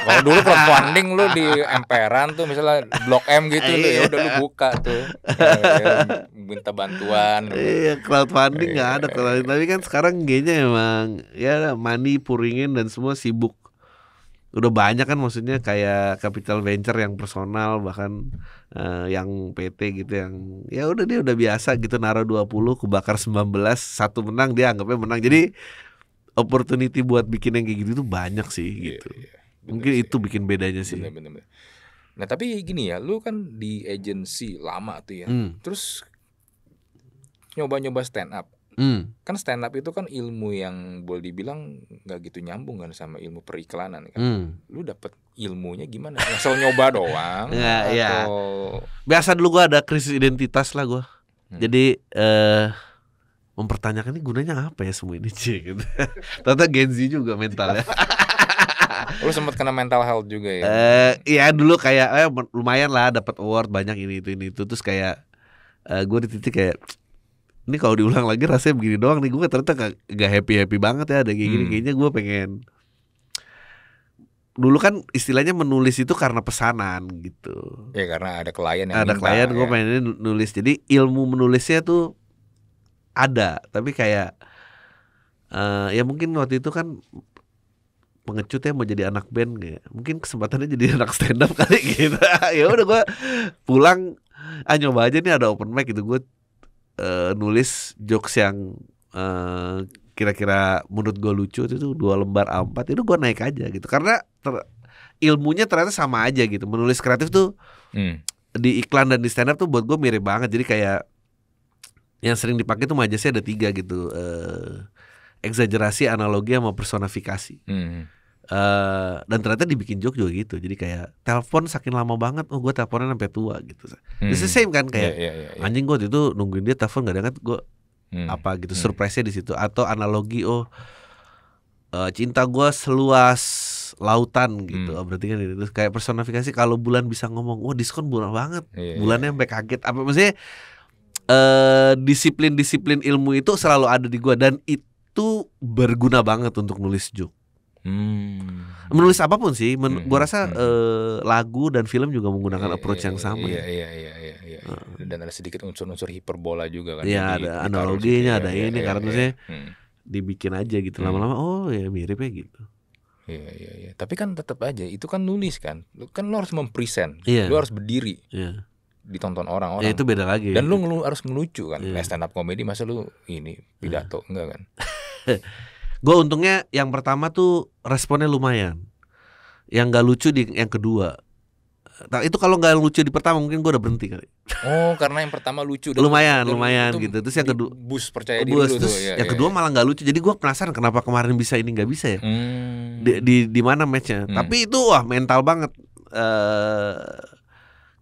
Kalau dulu crowdfunding lu di emperan tuh misalnya Blok M gitu lu ya udah lu buka tuh, minta bantuan. Iya crowdfunding nggak ada, tapi kan sekarang kayaknya emang ya money puringin dan semua sibuk. Udah banyak kan maksudnya kayak capital venture yang personal, bahkan uh, yang P T gitu yang ya udah dia udah biasa gitu naruh dua puluh kebakar sembilan belas, satu menang dia anggapnya menang. Jadi opportunity buat bikin yang kayak gitu tuh banyak sih gitu. Iya, iya. Bener, mungkin sih. Itu bikin bedanya sih. Bener, bener, bener. Nah, tapi gini ya, lu kan di agensi lama tuh ya. Mm. Terus nyoba-nyoba stand up. Mm. Kan stand up itu kan ilmu yang boleh dibilang nggak gitu nyambung kan sama ilmu periklanan kan. Mm. Lu dapet ilmunya gimana? Asal nyoba doang? Nggak, atau... ya. Biasa dulu gua ada krisis identitas lah gua. Hmm. Jadi eh uh, mempertanyakan ini gunanya apa ya semua ini, Ci, gitu. Ternyata Gen Z juga mentalnya. Lu sempat kena mental health juga ya? Eh, iya dulu kayak eh, lumayan lah dapat award banyak ini itu ini itu, terus kayak eh, gue di titik kayak ini kalau diulang lagi rasanya begini doang nih, gue ternyata gak, gak happy-happy banget ya ada kayak gini. Hmm. Kayaknya gue pengen, dulu kan istilahnya menulis itu karena pesanan gitu. Ya karena ada klien yang ada minta, klien gue ya. Pengen nulis, jadi ilmu menulisnya tuh ada, tapi kayak uh, ya mungkin waktu itu kan pengecutnya mau jadi anak band kayak, mungkin kesempatannya jadi anak stand up kali gitu. Ya udah gue pulang, ah nyoba aja nih ada open mic gitu, gue uh, nulis jokes yang uh, kira-kira menurut gue lucu itu dua lembar A empat, itu gue naik aja gitu karena ter- ilmunya ternyata sama aja gitu. Menulis kreatif tuh hmm. di iklan dan di stand up tuh buat gue mirip banget, jadi kayak yang sering dipakai tuh majesnya ada tiga gitu, uh, eksagerasi, analogi, sama personifikasi. Hmm. Uh, dan ternyata dibikin joke juga gitu, jadi kayak telepon saking lama banget, oh gue teleponnya sampai tua gitu. Hmm. It's the same kan kayak yeah, yeah, yeah, yeah. anjing gue itu nungguin dia telepon nggak diangkat, gue hmm. apa gitu, surprise-nya di situ. Atau analogi, oh uh, cinta gue seluas lautan gitu, hmm. berarti kan itu kayak personifikasi. Kalau bulan bisa ngomong, wah diskon murah banget, yeah, bulannya sampai kaget. Apa maksudnya? Uh, disiplin-disiplin ilmu itu selalu ada di gua dan itu berguna banget untuk nulis joke. Hmm. Menulis apapun sih, men- hmm. gua rasa hmm. uh, lagu dan film juga menggunakan yeah, approach yeah, yang sama. Iya iya iya iya. Dan ada sedikit unsur-unsur hiperbola juga kan. Iya, ada analoginya, ada ini karena maksudnya dibikin aja gitu hmm. lama-lama oh ya miripnya gitu. Iya iya iya. Tapi kan tetap aja itu kan nulis kan. Lu kan lu harus mempresent. Yeah. Lu harus berdiri. Iya. Yeah. Ditonton orang-orang. Ya itu beda lagi. Dan lu ngelu- harus ngelucu kan. Yeah. Nah, stand up comedy masa lu ini pidato yeah. enggak kan. Gue untungnya yang pertama tuh responnya lumayan. Yang gak lucu di yang kedua. Nah, itu kalau gak lucu di pertama mungkin gue udah berhenti kali. Oh karena yang pertama lucu. Lumayan dan lumayan gitu. Terus yang kedua boost percaya diri lu tuh. Ya, yang ya, kedua ya. Malah gak lucu. Jadi gue penasaran kenapa kemarin bisa ini gak bisa ya. Hmm. Di, di, di mana matchnya. Hmm. Tapi itu wah mental banget. Uh,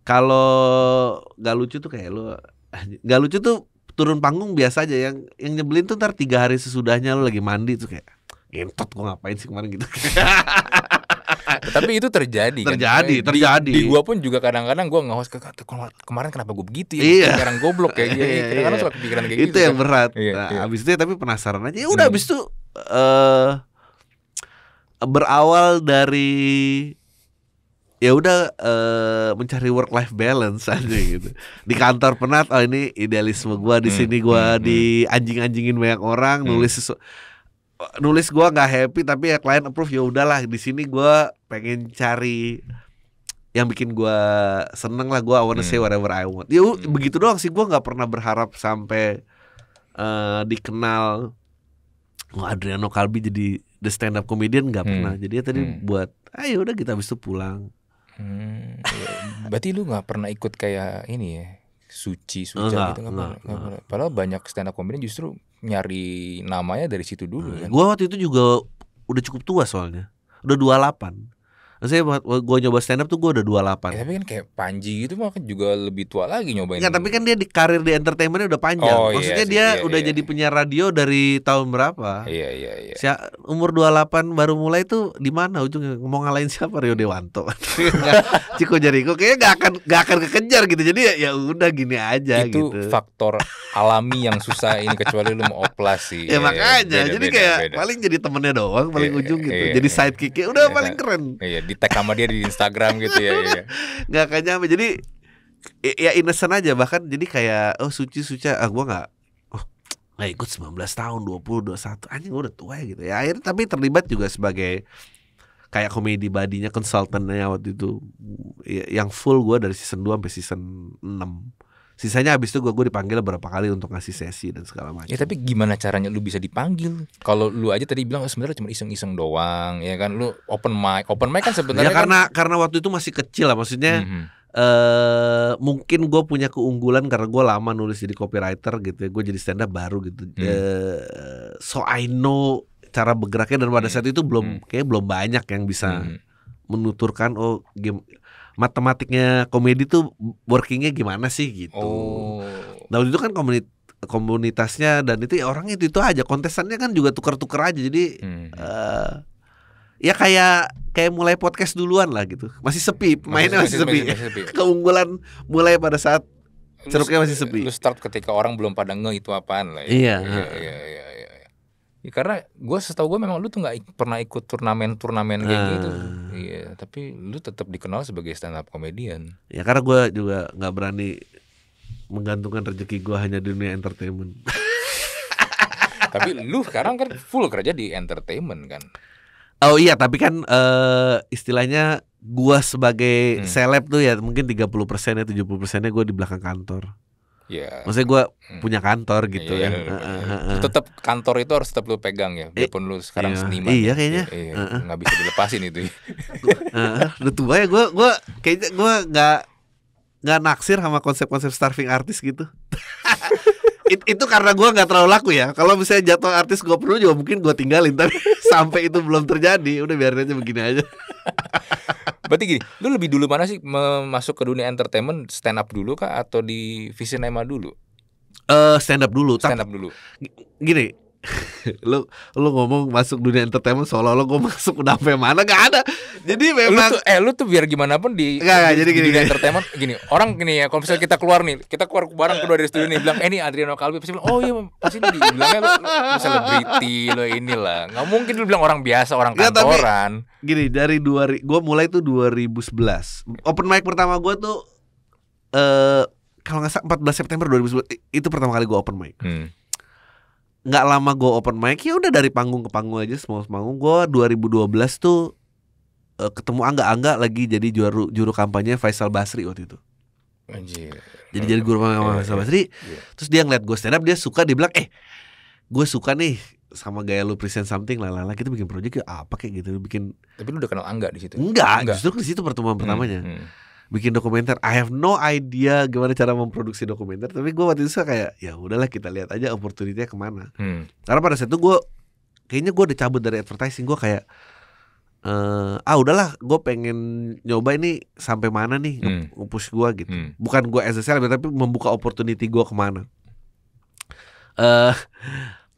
Kalau gak lucu tuh kayak lu gak lucu tuh turun panggung biasa aja, yang yang nyebelin tuh ntar tiga hari sesudahnya lu lagi mandi tuh kayak gentot gue ngapain sih kemarin gitu. Tapi itu terjadi terjadi kan? terjadi di, di gua pun juga kadang-kadang gua nge-host ke, kemarin kenapa gue begitu ya iya. sekarang goblok kayak gitu kadang-kadang suka pikiran kayak gitu itu yang kan? Berat iya, nah, iya. Abis itu ya, tapi penasaran aja ya udah hmm. abis itu uh, berawal dari ya udah uh, mencari work life balance aja gitu. Di kantor penat, oh ini idealisme gua di sini, gua hmm, di anjing-anjingin banyak orang, hmm. nulis sesu- nulis gua nggak happy tapi ya klien approve, ya udahlah di sini gua pengen cari yang bikin gua seneng lah, gua I wanna hmm. say whatever I want. Ya hmm. begitu doang sih, gua nggak pernah berharap sampai uh, dikenal oh, Adriano Qalbi jadi the stand up comedian, nggak pernah. Hmm. Jadi ya tadi hmm. buat ayo udah kita habis itu pulang. Hmm, berarti lu nggak pernah ikut kayak ini ya suci suci gitu nggak pernah, pernah. Padahal banyak stand up comedian justru nyari namanya dari situ dulu. Hmm. Kan? Gua waktu itu juga udah cukup tua soalnya, udah dua puluh delapan. Maksudnya gue nyoba stand up tuh gue udah dua puluh delapan ya. Tapi kan kayak Panji gitu mah juga lebih tua lagi nyobain. Nggak, tapi kan dia di karir di entertainmentnya udah panjang. Oh, maksudnya iya, dia iya, udah iya. jadi penyiar radio dari tahun berapa? Iya iya iya. Sia, umur dua puluh delapan baru mulai tuh di mana ujungnya, mau ngalahin siapa? Rio Dewanto. Chico Jericho kayaknya nggak akan nggak akan kekejar gitu. Jadi ya, ya udah gini aja itu gitu. Itu faktor alami yang susah ini, kecuali lu mau operasi. Ya, ya makanya beda, jadi beda, kayak beda. Paling jadi temennya doang paling ya, ujung gitu. Ya, ya, jadi sidekicknya udah ya, paling keren. Ya, ya, tag sama dia di Instagram gitu ya, ya. Nggak akan nyampe, jadi ya innocent aja. Bahkan jadi kayak oh suci suci ah gue nggak oh nggak ikut sembilan belas tahun dua puluh dua puluh satu anjing gue udah tua ya gitu ya. Akhirnya tapi terlibat juga sebagai kayak komedi badinya, konsultannya waktu itu yang full gue dari season dua sampai season enam. Sisanya abis itu gue gue dipanggil berapa kali untuk ngasih sesi dan segala macam. Ya tapi gimana caranya lu bisa dipanggil? Kalau lu aja tadi bilang oh, sebenarnya cuma iseng-iseng doang, ya kan? Lu open mic, open mic kan sebenarnya. Ya karena kan... karena waktu itu masih kecil lah, maksudnya mm-hmm. uh, mungkin gue punya keunggulan karena gue lama nulis, jadi copywriter gitu, ya. Gue jadi stand up baru gitu. Mm. Uh, so I know cara bergeraknya, dan pada saat itu belum mm. kayak belum banyak yang bisa mm. menuturkan oh game. Matematiknya komedi tuh workingnya gimana sih gitu. Oh. Nah itu kan komunit, komunitasnya dan itu ya orang itu itu aja, kontestannya kan juga tuker-tuker aja, jadi hmm. uh, ya kayak kayak mulai podcast duluan lah gitu, masih sepi, mainnya masih, masih, masih, masih sepi, keunggulan mulai pada saat ceruknya masih sepi. Lu start ketika orang belum pada nge itu apaan lah. Ya. Iya. Iya, iya, iya, iya. Ya, karena gue setahu gue memang lu tuh nggak pernah ikut turnamen-turnamen kayak uh. gitu. Iya. Tapi lu tetap dikenal sebagai stand up comedian. Ya karena gue juga nggak berani menggantungkan rezeki gue hanya di dunia entertainment. Tapi lu sekarang kan full kerja di entertainment kan. Oh iya, tapi kan uh, istilahnya gue sebagai hmm. seleb tuh ya mungkin tiga puluh persen ya, tujuh puluh persennya gue di belakang kantor. Iya. Yeah. Maksudnya gue hmm. punya kantor gitu yeah, ya. Yeah, uh, uh, uh. Tetap kantor itu harus tetap lu pegang ya, walaupun eh, lu sekarang iya, seniman. Iya kayaknya. Iya, iya. Uh, uh. Nggak bisa dilepasin itu. Heeh. Udah tua ya gue, gue kayaknya gue nggak nggak naksir sama konsep-konsep starving artis gitu. It, itu karena gue nggak terlalu laku ya. Kalau misalnya jatuh artis gue perlu juga mungkin gue tinggalin, tapi sampai itu belum terjadi, udah biarin aja begini aja. Berarti gini, lu lebih dulu mana sih, masuk ke dunia entertainment, stand up dulu kah atau di Visinema dulu? Uh, stand up dulu. Stand up dulu. Gini, lu lu ngomong masuk dunia entertainment seolah-olah gue masuk udah sampai mana, nggak ada. Jadi memang lu tuh, eh lu tuh biar gimana pun di, gak, di, jadi gini, di dunia gini. entertainment gini, orang gini ya, kalau misalnya kita keluar nih, kita keluar bareng kedua dari studio nih, bilang eh ini Adriano Qalbi, pasti bilang oh iya pasti ini bilangnya lu, lu selebriti lo inilah, nggak mungkin lu bilang orang biasa, orang kantoran. Gak, tapi, gini dari dua, gue mulai tuh dua ribu sebelas open mic pertama gue tuh eh, kalau nggak salah empat belas September dua ribu sebelas itu pertama kali gue open mic. Hmm. Nggak lama gue open mic, ya udah dari panggung ke panggung aja, semua panggung. Gue dua ribu dua belas tuh ketemu Angga, Angga lagi jadi juru juru kampanye Faisal Basri waktu itu. Anjir. Jadi jadi guru kampanye yeah, Faisal yeah, Basri. Yeah. Terus dia ngeliat gue stand up, dia suka, dia bilang, "Eh, gue suka nih sama gaya lu present something lah lah. Kita bikin project ya apa kayak gitu, bikin." Tapi lu udah kenal Angga di situ? Enggak, Enggak. Justru di situ pertemuan pertamanya. Hmm, hmm. Bikin dokumenter, I have no idea gimana cara memproduksi dokumenter, tapi gue waktu itu kayak ya udahlah kita lihat aja opportunity-nya kemana. Hmm. Karena pada saat itu gue kayaknya gue udah cabut dari advertising, gue kayak Uh, ah udahlah, gue pengen nyoba ini sampai mana nih hmm. nge-push gue gitu. Hmm. Bukan gue as a seleb, tapi membuka opportunity gue kemana. Uh,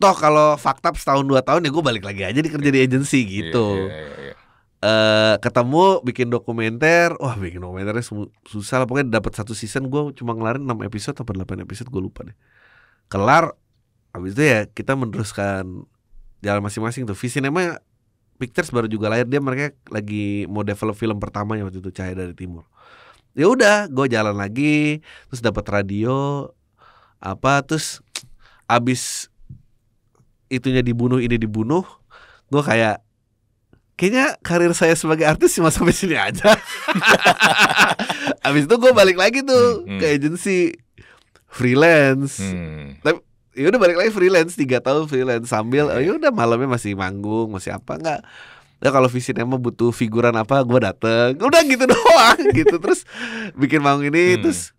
toh kalau fakta setahun dua tahun ya gue balik lagi aja dikerja di agency gitu. Yeah, yeah, yeah, yeah. Uh, ketemu bikin dokumenter, wah bikin dokumenternya susah lah, pokoknya dapat satu season gue cuma ngelarin enam episode atau delapan episode gue lupa deh. Kelar, abis itu ya kita meneruskan jalan masing-masing tuh. Visinema Pictures baru juga lahir, dia mereka lagi mau develop film pertamanya waktu itu, Cahaya dari Timur. Ya udah, gue jalan lagi, terus dapat radio apa, terus abis itunya dibunuh, ini dibunuh, gue kayak kayaknya karir saya sebagai artis cuma sampai sini aja. Abis itu gue balik lagi tuh hmm, hmm. ke agensi freelance. Hmm. Tapi ya udah balik lagi freelance, tiga tahun freelance sambil ya udah malamnya masih manggung, masih apa enggak. Ya kalau Visinema butuh figuran apa gue dateng, udah gitu doang gitu. Terus bikin manggung ini hmm. terus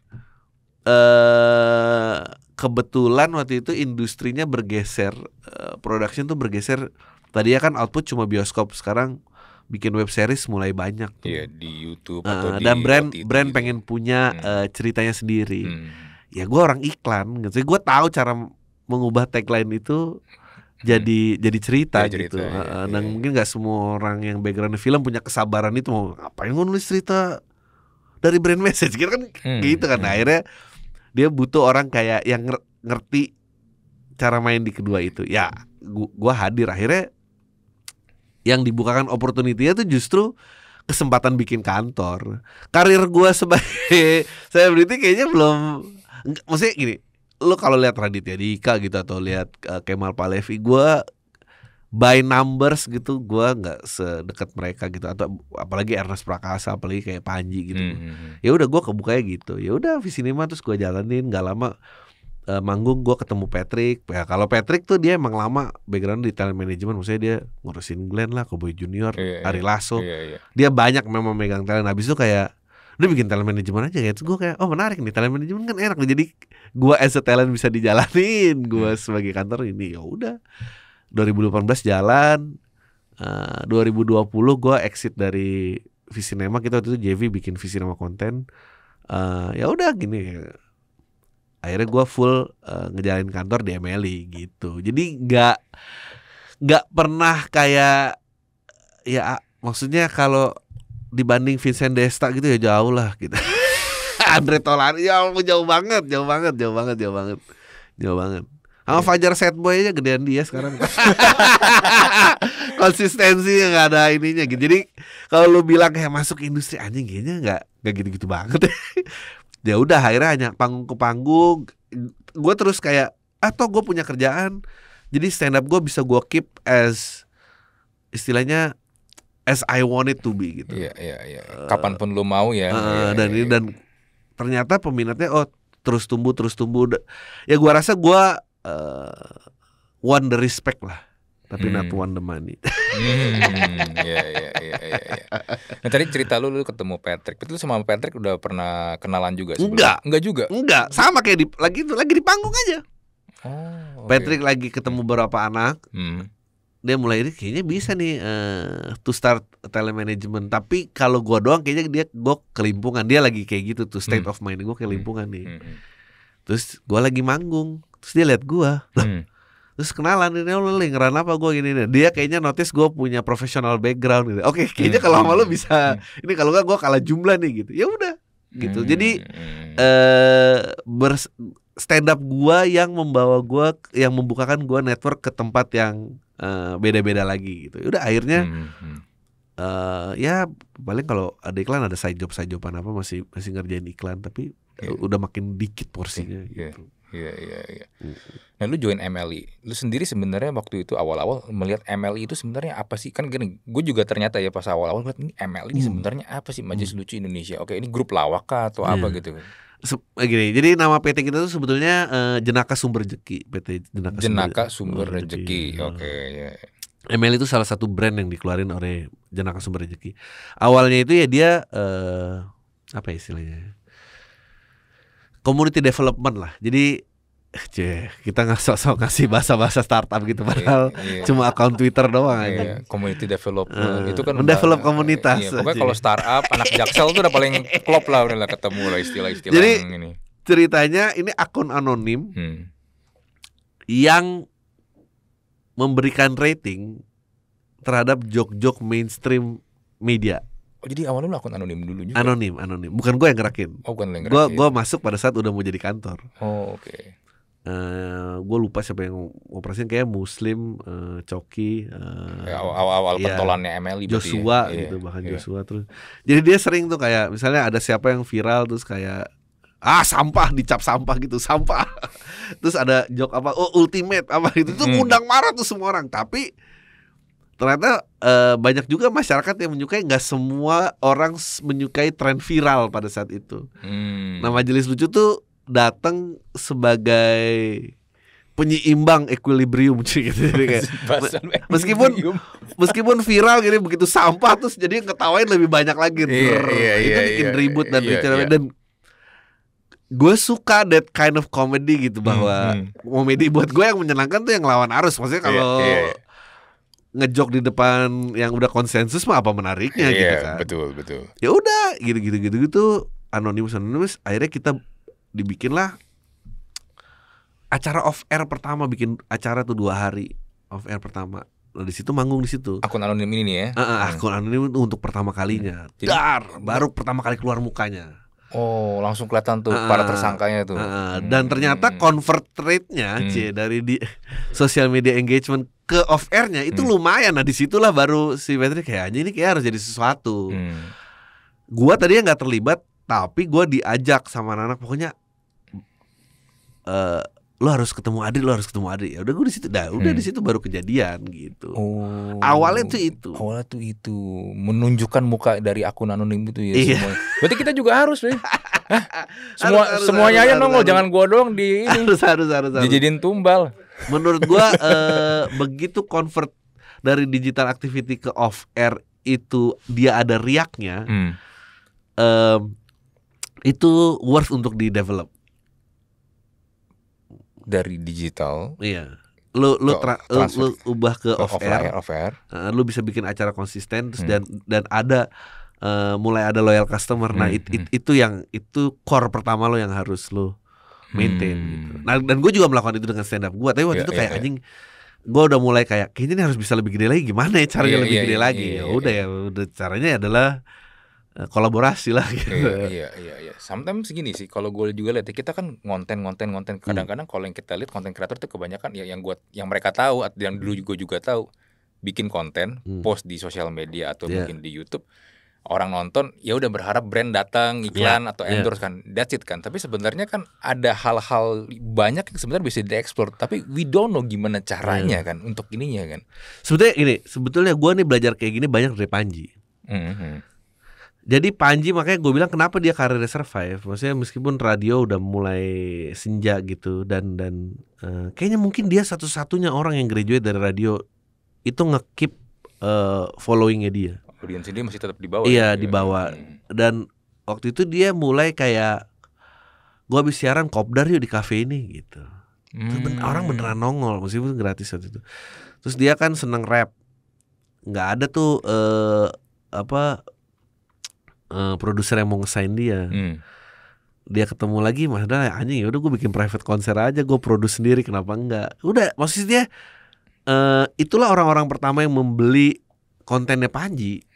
uh, kebetulan waktu itu industrinya bergeser, uh, production tuh bergeser. Tadinya kan output cuma bioskop, sekarang bikin web series mulai banyak. Iya di YouTube atau uh, di dan brand O T T brand gitu. Pengen punya hmm. uh, ceritanya sendiri. Hmm. Ya gue orang iklan gitu, gue tahu cara mengubah tagline itu jadi hmm. jadi cerita, ya, cerita gitu. Ya, ya, dan ya. Mungkin nggak semua orang yang background film punya kesabaran itu, mau ngapain gue nulis cerita dari brand message gitu kan, hmm. gitu kan. Nah, akhirnya dia butuh orang kayak yang ngerti cara main di kedua itu. Ya, gue hadir akhirnya. Yang dibukakan opportunity-nya tuh justru kesempatan bikin kantor. Karir gue sebagai selebriti kayaknya belum. Maksudnya gini, lu kalau lihat Raditya Dika gitu atau lihat uh, Kemal Palevi, gue by numbers gitu, gue nggak sedekat mereka gitu. Atau apalagi Ernest Prakasa, apalagi kayak Panji gitu. Mm-hmm. Ya udah gue kebukanya gitu. Ya udah Visinema terus gue jalanin, nggak lama uh, manggung gue ketemu Patrick. Ya, kalau Patrick tuh dia emang lama background di talent management, maksudnya dia ngurusin Glenn lah, Cowboy Junior, yeah, Ari Lasso. Yeah, yeah. Dia banyak memang megang talent. Habis itu kayak udah bikin talent management aja gitu. Gue kayak oh menarik nih, talent management kan enak nih. Jadi gue as a talent bisa dijalanin. Gue sebagai kantor ini ya udah dua ribu delapan belas jalan, uh, dua ribu dua puluh gue exit dari Visinema. Kita waktu itu J V bikin Visinema konten. Uh, ya udah gini akhirnya gue full uh, ngejalanin kantor di M L I gitu. Jadi nggak nggak pernah kayak ya, maksudnya kalau dibanding Vincent Desta gitu ya jauh lah gitu. Andre Tolani ya jauh banget, jauh banget, jauh banget, jauh banget, jauh banget. Sama Fajar Setboy aja gedean dia sekarang. Konsistensinya nggak ada ininya gitu. Jadi kalau lu bilang kayak masuk industri anjing kayaknya nggak nggak gitu-gitu banget. Ya udah akhirnya hanya panggung ke panggung. Gue terus kayak atau gue punya kerjaan. Jadi stand up gue bisa gue keep as istilahnya as I want it to be gitu. Iya iya iya. Kapanpun lu mau ya. Uh, ya dan ya, ya. dan ternyata peminatnya oh terus tumbuh terus tumbuh. Ya gue rasa gue Uh, want the respect lah, tapi hmm. not want the money. Ya ya ya ya. Nah tadi cerita lu, lu ketemu Patrick, itu sama Patrick udah pernah kenalan juga? Sebelum? Enggak, enggak juga. Enggak, sama kayak di lagi itu lagi di panggung aja. Oh, okay. Patrick lagi ketemu beberapa anak, hmm. dia mulai ini kayaknya bisa nih uh, to start telemanagement. Tapi kalau gua doang kayaknya dia gua kelimpungan. Dia lagi kayak gitu tuh state hmm. of mind gua kelimpungan hmm. nih. Hmm. Terus gua lagi manggung. Terus dia lihat gue, hmm. terus kenalan, ini lo ngeran apa gue gini nih. Dia kayaknya notice gue punya professional background gitu. Oke, kayaknya kalau sama lo bisa. Ini kalau gak gue kalah jumlah nih gitu. Ya udah, gitu. Jadi eh bers- stand up gue yang membawa gue, yang membukakan gue network ke tempat yang uh, beda-beda lagi gitu. Udah akhirnya uh, ya paling kalau ada iklan ada side job side joban apa masih masih ngerjain iklan tapi yeah. udah makin dikit porsinya yeah. gitu. Iya iya iya. Nah lu join M L I, lu sendiri sebenarnya waktu itu awal-awal melihat M L I itu sebenarnya apa sih? Kan gini, gue juga ternyata ya pas awal-awal melihat ini M L I ini sebenarnya apa sih? Majelis Lucu Indonesia. Oke, ini grup lawak kah atau yeah. apa gitu? Gini, jadi nama P T kita tuh sebetulnya uh, Jenaka Sumber Rejeki, P T Jenaka, Jenaka Sumber, Sumber Rejeki. Oke. Okay, yeah. M L I itu salah satu brand yang dikeluarin oleh Jenaka Sumber Rejeki. Awalnya itu ya dia uh, apa istilahnya? Community development lah. Jadi cie, kita nggak sok-sok ngasih bahasa-bahasa startup gitu padahal yeah, yeah. cuma akun Twitter doang yeah, aja. Community development uh, itu kan mendevelop komunitas. Iya, pokoknya kalau startup anak Jaksel tuh udah paling klop lah, udah ketemu lah istilah-istilah jadi, ini. Ceritanya ini akun anonim hmm. yang memberikan rating terhadap jok-jok mainstream media. Oh, jadi awalnya lu akun anonim dulu juga? Anonim, anonim. Bukan gue yang ngerakin. Oh, bukan yang ngerakin. Gue gue masuk pada saat udah mau jadi kantor. Oh, oke. Okay. Uh, gue lupa siapa yang operasiin, kayak Muslim, uh, Coki, uh, ya, awal-awal ya, pentolannya M L I, Joshua ya. gitu, yeah, bahkan yeah. Joshua terus. Jadi dia sering tuh kayak misalnya ada siapa yang viral terus kayak ah sampah, dicap sampah gitu, sampah. Terus ada joke apa? Oh, ultimate apa gitu. Itu ngundang marah tuh semua orang, tapi ternyata uh, banyak juga masyarakat yang menyukai, nggak semua orang menyukai tren viral pada saat itu. Hmm. Nah Majelis Lucu tuh datang sebagai penyeimbang equilibrium gitu. Kayak, meskipun meskipun viral gini begitu sampah terus jadi ketawain lebih banyak lagi. Yeah, yeah, itu yeah, bikin yeah, ribut dan yeah, yeah. dan gue suka that kind of comedy gitu, bahwa hmm. komedi buat gue yang menyenangkan tuh yang lawan arus. Maksudnya kalau yeah, yeah. ngejok di depan yang udah konsensus mah apa menariknya yeah, gitu kan. Betul betul. Ya udah gitu-gitu gitu-gitu anonimus anonimus akhirnya kita dibikinlah acara off air pertama, bikin acara tuh dua hari off air pertama. Nah, di situ manggung di situ. Akun anonim ini nih ya. Uh-uh, akun anonim untuk pertama kalinya. Jadi, Dar, baru pertama kali keluar mukanya. Oh, langsung kelihatan tuh uh, para tersangkanya tuh. Uh, hmm. Dan ternyata convert rate-nya hmm. c dari di social media engagement ke off air-nya itu hmm. lumayan. Nah, disitulah baru si Patrick kayaknya ini kayak harus jadi sesuatu. Hmm. Gua tadinya nggak terlibat, tapi gua diajak sama anak-anak. Pokoknya uh, lo harus ketemu Adri, lo harus ketemu Adri. Ya udah gue di situ, dah udah hmm. di situ baru kejadian gitu. Oh, awalnya tuh itu. Awalnya tuh itu menunjukkan muka dari akun anonim itu ya. Iya. Semuanya. Berarti kita juga harus deh. Semua harus, semuanya harus, ya nongol, jangan gua doang di ini. Harus harus harus. Dijadiin tumbal. Menurut gua eh, begitu convert dari digital activity ke off air itu dia ada riaknya. Hmm. Eh, itu worth untuk di develop. Dari digital, iya, lu lu, tra- lu ubah ke off air, off air. Uh, lu bisa bikin acara konsisten terus hmm. dan dan ada uh, mulai ada loyal customer. Nah hmm. it, it, itu yang itu core pertama lo yang harus lo maintain hmm. gitu. Nah, dan gue juga melakukan itu dengan stand up gue. Tapi waktu yeah, itu kayak yeah, anjing gue udah mulai kayak kayaknya ini harus bisa lebih gede lagi. Gimana ya caranya yeah, lebih yeah, gede yeah, lagi? Yeah, ya udah yeah. ya udah caranya adalah kolaborasi lah gitu. Iya, iya, iya. Sometimes segini sih. Kalau gue juga lihat ya, kita kan ngonten, ngonten, ngonten. Kadang-kadang kalau yang kita lihat konten kreator itu kebanyakan ya yang gua, yang mereka tahu atau yang dulu gue juga tahu, bikin konten, hmm. post di sosial media atau yeah. mungkin di YouTube. Orang nonton, ya udah berharap brand datang, iklan yeah. atau endorse yeah. kan. That's it kan. Tapi sebenarnya kan ada hal-hal banyak yang sebenarnya bisa dieksplor. Tapi we don't know gimana caranya yeah. kan untuk ininya kan. Sebetulnya ini, sebetulnya gue nih belajar kayak gini banyak dari Panji. Mm-hmm. Jadi Panji makanya gue bilang kenapa dia karirnya survive. Maksudnya meskipun radio udah mulai senja gitu dan dan uh, kayaknya mungkin dia satu-satunya orang yang graduate dari radio itu nge-keep uh, followingnya dia. Audiensi dia masih tetap di bawah. Iya, di bawah. Dan waktu itu dia mulai kayak gue habis siaran kopdar yuk di kafe ini gitu. Hmm. Orang beneran nongol meskipun gratis waktu itu. Terus dia kan seneng rap. Nggak ada tuh uh, apa Uh, produser yang mau ngesign dia, hmm. dia ketemu lagi, mas, dah anjing ya udah gue bikin private konser aja, gue produce sendiri, kenapa enggak? Udah, maksudnya uh, itulah orang-orang pertama yang membeli kontennya Panji.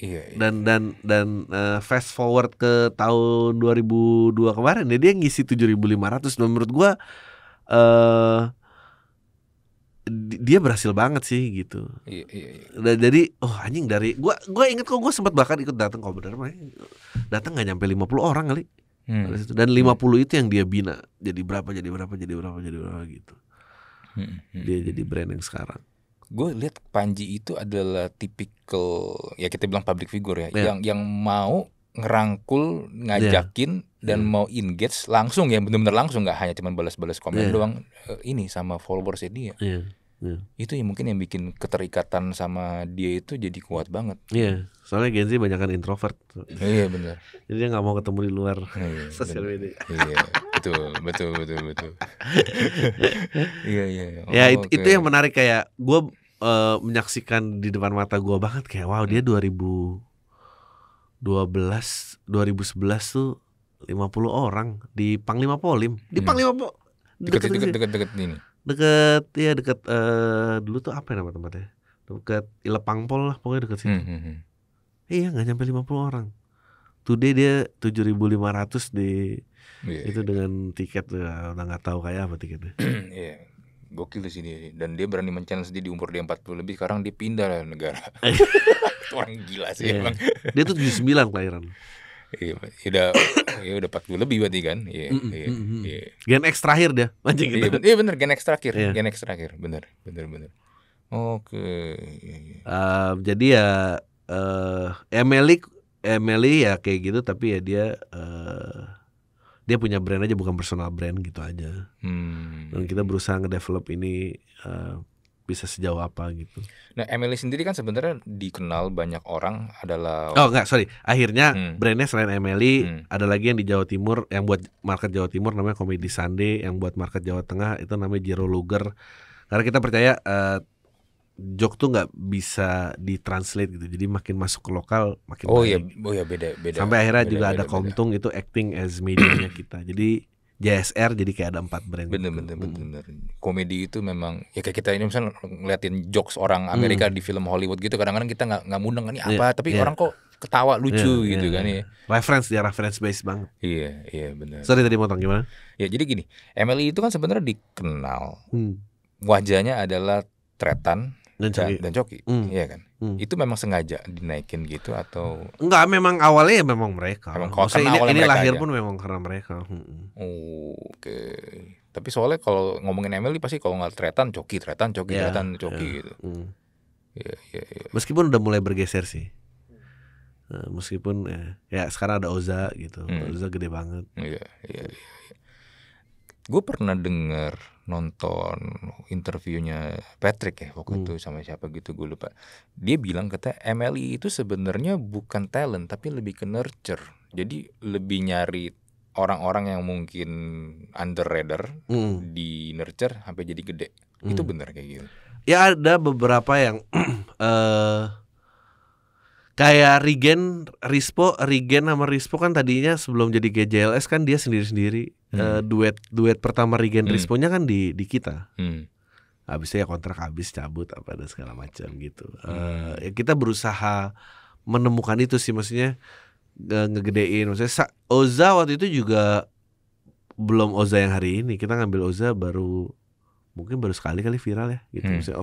Iya, iya. Dan dan dan uh, fast forward ke tahun dua ribu dua kemarin, ya dia ngisi tujuh ribu lima ratus. Dan menurut gue uh, dia berhasil banget sih gitu. Iya, iya, iya. Jadi, oh anjing dari gua gua inget kok gua sempat bahkan ikut datang kok bener mah. Datang enggak nyampe lima puluh orang kali. Hmm. Dan lima puluh hmm. itu yang dia bina. Jadi berapa jadi berapa jadi berapa jadi berapa gitu. Hmm, hmm, dia jadi brand yang sekarang. Gue lihat Panji itu adalah tipikal ya kita bilang public figure ya, yeah. yang yang mau ngerangkul, ngajakin yeah. dan yeah. mau engage langsung ya benar-benar langsung nggak hanya cuman balas-balas komen yeah. doang ini sama followersnya dia. Yeah. Yeah. Itu yang mungkin yang bikin keterikatan sama dia itu jadi kuat banget. Iya, yeah. soalnya Gen Z banyakan introvert. Iya yeah, benar. Jadi dia nggak mau ketemu di luar yeah, sosial media. Iya, betul, betul, betul, betul. Iya, iya. Ya itu itu yang menarik kayak gue uh, menyaksikan di depan mata gue banget kayak wow dia dua ribu dua belas, dua ribu sebelas tuh lima puluh orang di Panglima Polim, di Panglima hmm. Polim deket-deket deket-deket ini. Deket ya deket uh, dulu tuh apa ya nama tempatnya? Deket Ilepangpol lah pokoknya deket situ. Hmm, hmm, hmm. Iya nggak nyampe lima puluh orang. Today dia tujuh ribu lima ratus di yeah, itu yeah. dengan tiket udah nggak tahu kayak apa tiketnya. yeah. Gokil di sini dan dia berani men-challenge di umur dia empat puluh lebih sekarang dia pindah lah negara. Orang gila sih yeah. emang. Dia tuh tujuh puluh sembilan kelahiran. Iya, udah ya udah empat puluh lebih berarti kan. Iya, mm-hmm. iya, mm-hmm. iya. Gen X terakhir dia. Mancing gitu. Iya, bener, iya bener Gen X terakhir. Yeah. Gen X terakhir. Bener, bener, bener. Oke. Iya, iya. Uh, jadi ya eh uh, Emily Emily ya kayak gitu tapi ya dia uh, dia punya brand aja bukan personal brand gitu aja. Hmm. Dan kita berusaha ngedevelop ini uh, bisa sejauh apa gitu. Nah, Emily sendiri kan sebenarnya dikenal banyak orang adalah oh enggak sorry akhirnya hmm. brandnya selain Emily hmm. ada lagi yang di Jawa Timur yang buat market Jawa Timur namanya Comedy Sunday, yang buat market Jawa Tengah itu namanya Jero Luger. Karena kita percaya uh, joke tuh nggak bisa ditranslate gitu, jadi makin masuk ke lokal makin oh iya oh iya beda beda sampai akhirnya beda, juga beda, ada beda, Komtung beda. Itu acting as medianya kita, jadi J S R jadi kayak ada empat brand bener gitu. bener hmm. bener komedi itu memang ya kayak kita ini misalnya ngeliatin jokes orang Amerika hmm. di film Hollywood gitu kadang-kadang kita nggak nggak mudeng kan ini apa yeah, tapi yeah. orang kok ketawa lucu yeah, gitu yeah, kan ya yeah. reference dia reference based banget iya yeah, iya yeah, bener sorry tadi motong gimana ya jadi gini Emily itu kan sebenarnya dikenal hmm. wajahnya adalah Tretan dan Coki, dan Coki. Hmm. Iya kan? Hmm. Itu memang sengaja dinaikin gitu atau enggak, memang awalnya memang mereka. Memang ini, ini mereka lahir aja. Pun memang karena mereka. Hmm. Oh, oke. Okay. Tapi soalnya kalau ngomongin Emily pasti kalau nggak Tretan Coki, Tretan Coki, yeah, Tretan Coki yeah. gitu. Hmm. Yeah, yeah, yeah. Meskipun udah mulai bergeser sih. Nah, meskipun ya, ya sekarang ada Oza gitu. Hmm. Oza gede banget. Iya, iya, iya. Gue pernah dengar nonton interviewnya Patrick ya waktu hmm. itu sama siapa gitu gue lupa. Dia bilang kata M L I itu sebenarnya bukan talent tapi lebih ke nurture. Jadi lebih nyari orang-orang yang mungkin under radar hmm. di nurture sampai jadi gede. Hmm. Itu benar kayak gitu. Ya ada beberapa yang uh, Kayak Rigen, Rispo, Rigen sama Rispo kan tadinya sebelum jadi G J L S kan dia sendiri-sendiri. hmm. uh, Duet duet pertama Rigen hmm. Risponya kan di, di kita. hmm. Habisnya ya kontrak habis, cabut apa dan segala macam gitu. hmm. uh, ya Kita berusaha menemukan itu sih, maksudnya uh, ngegedein. Maksudnya Oza waktu itu juga belum Oza yang hari ini. Kita ngambil Oza baru mungkin baru sekali kali viral ya gitu. hmm. Misalnya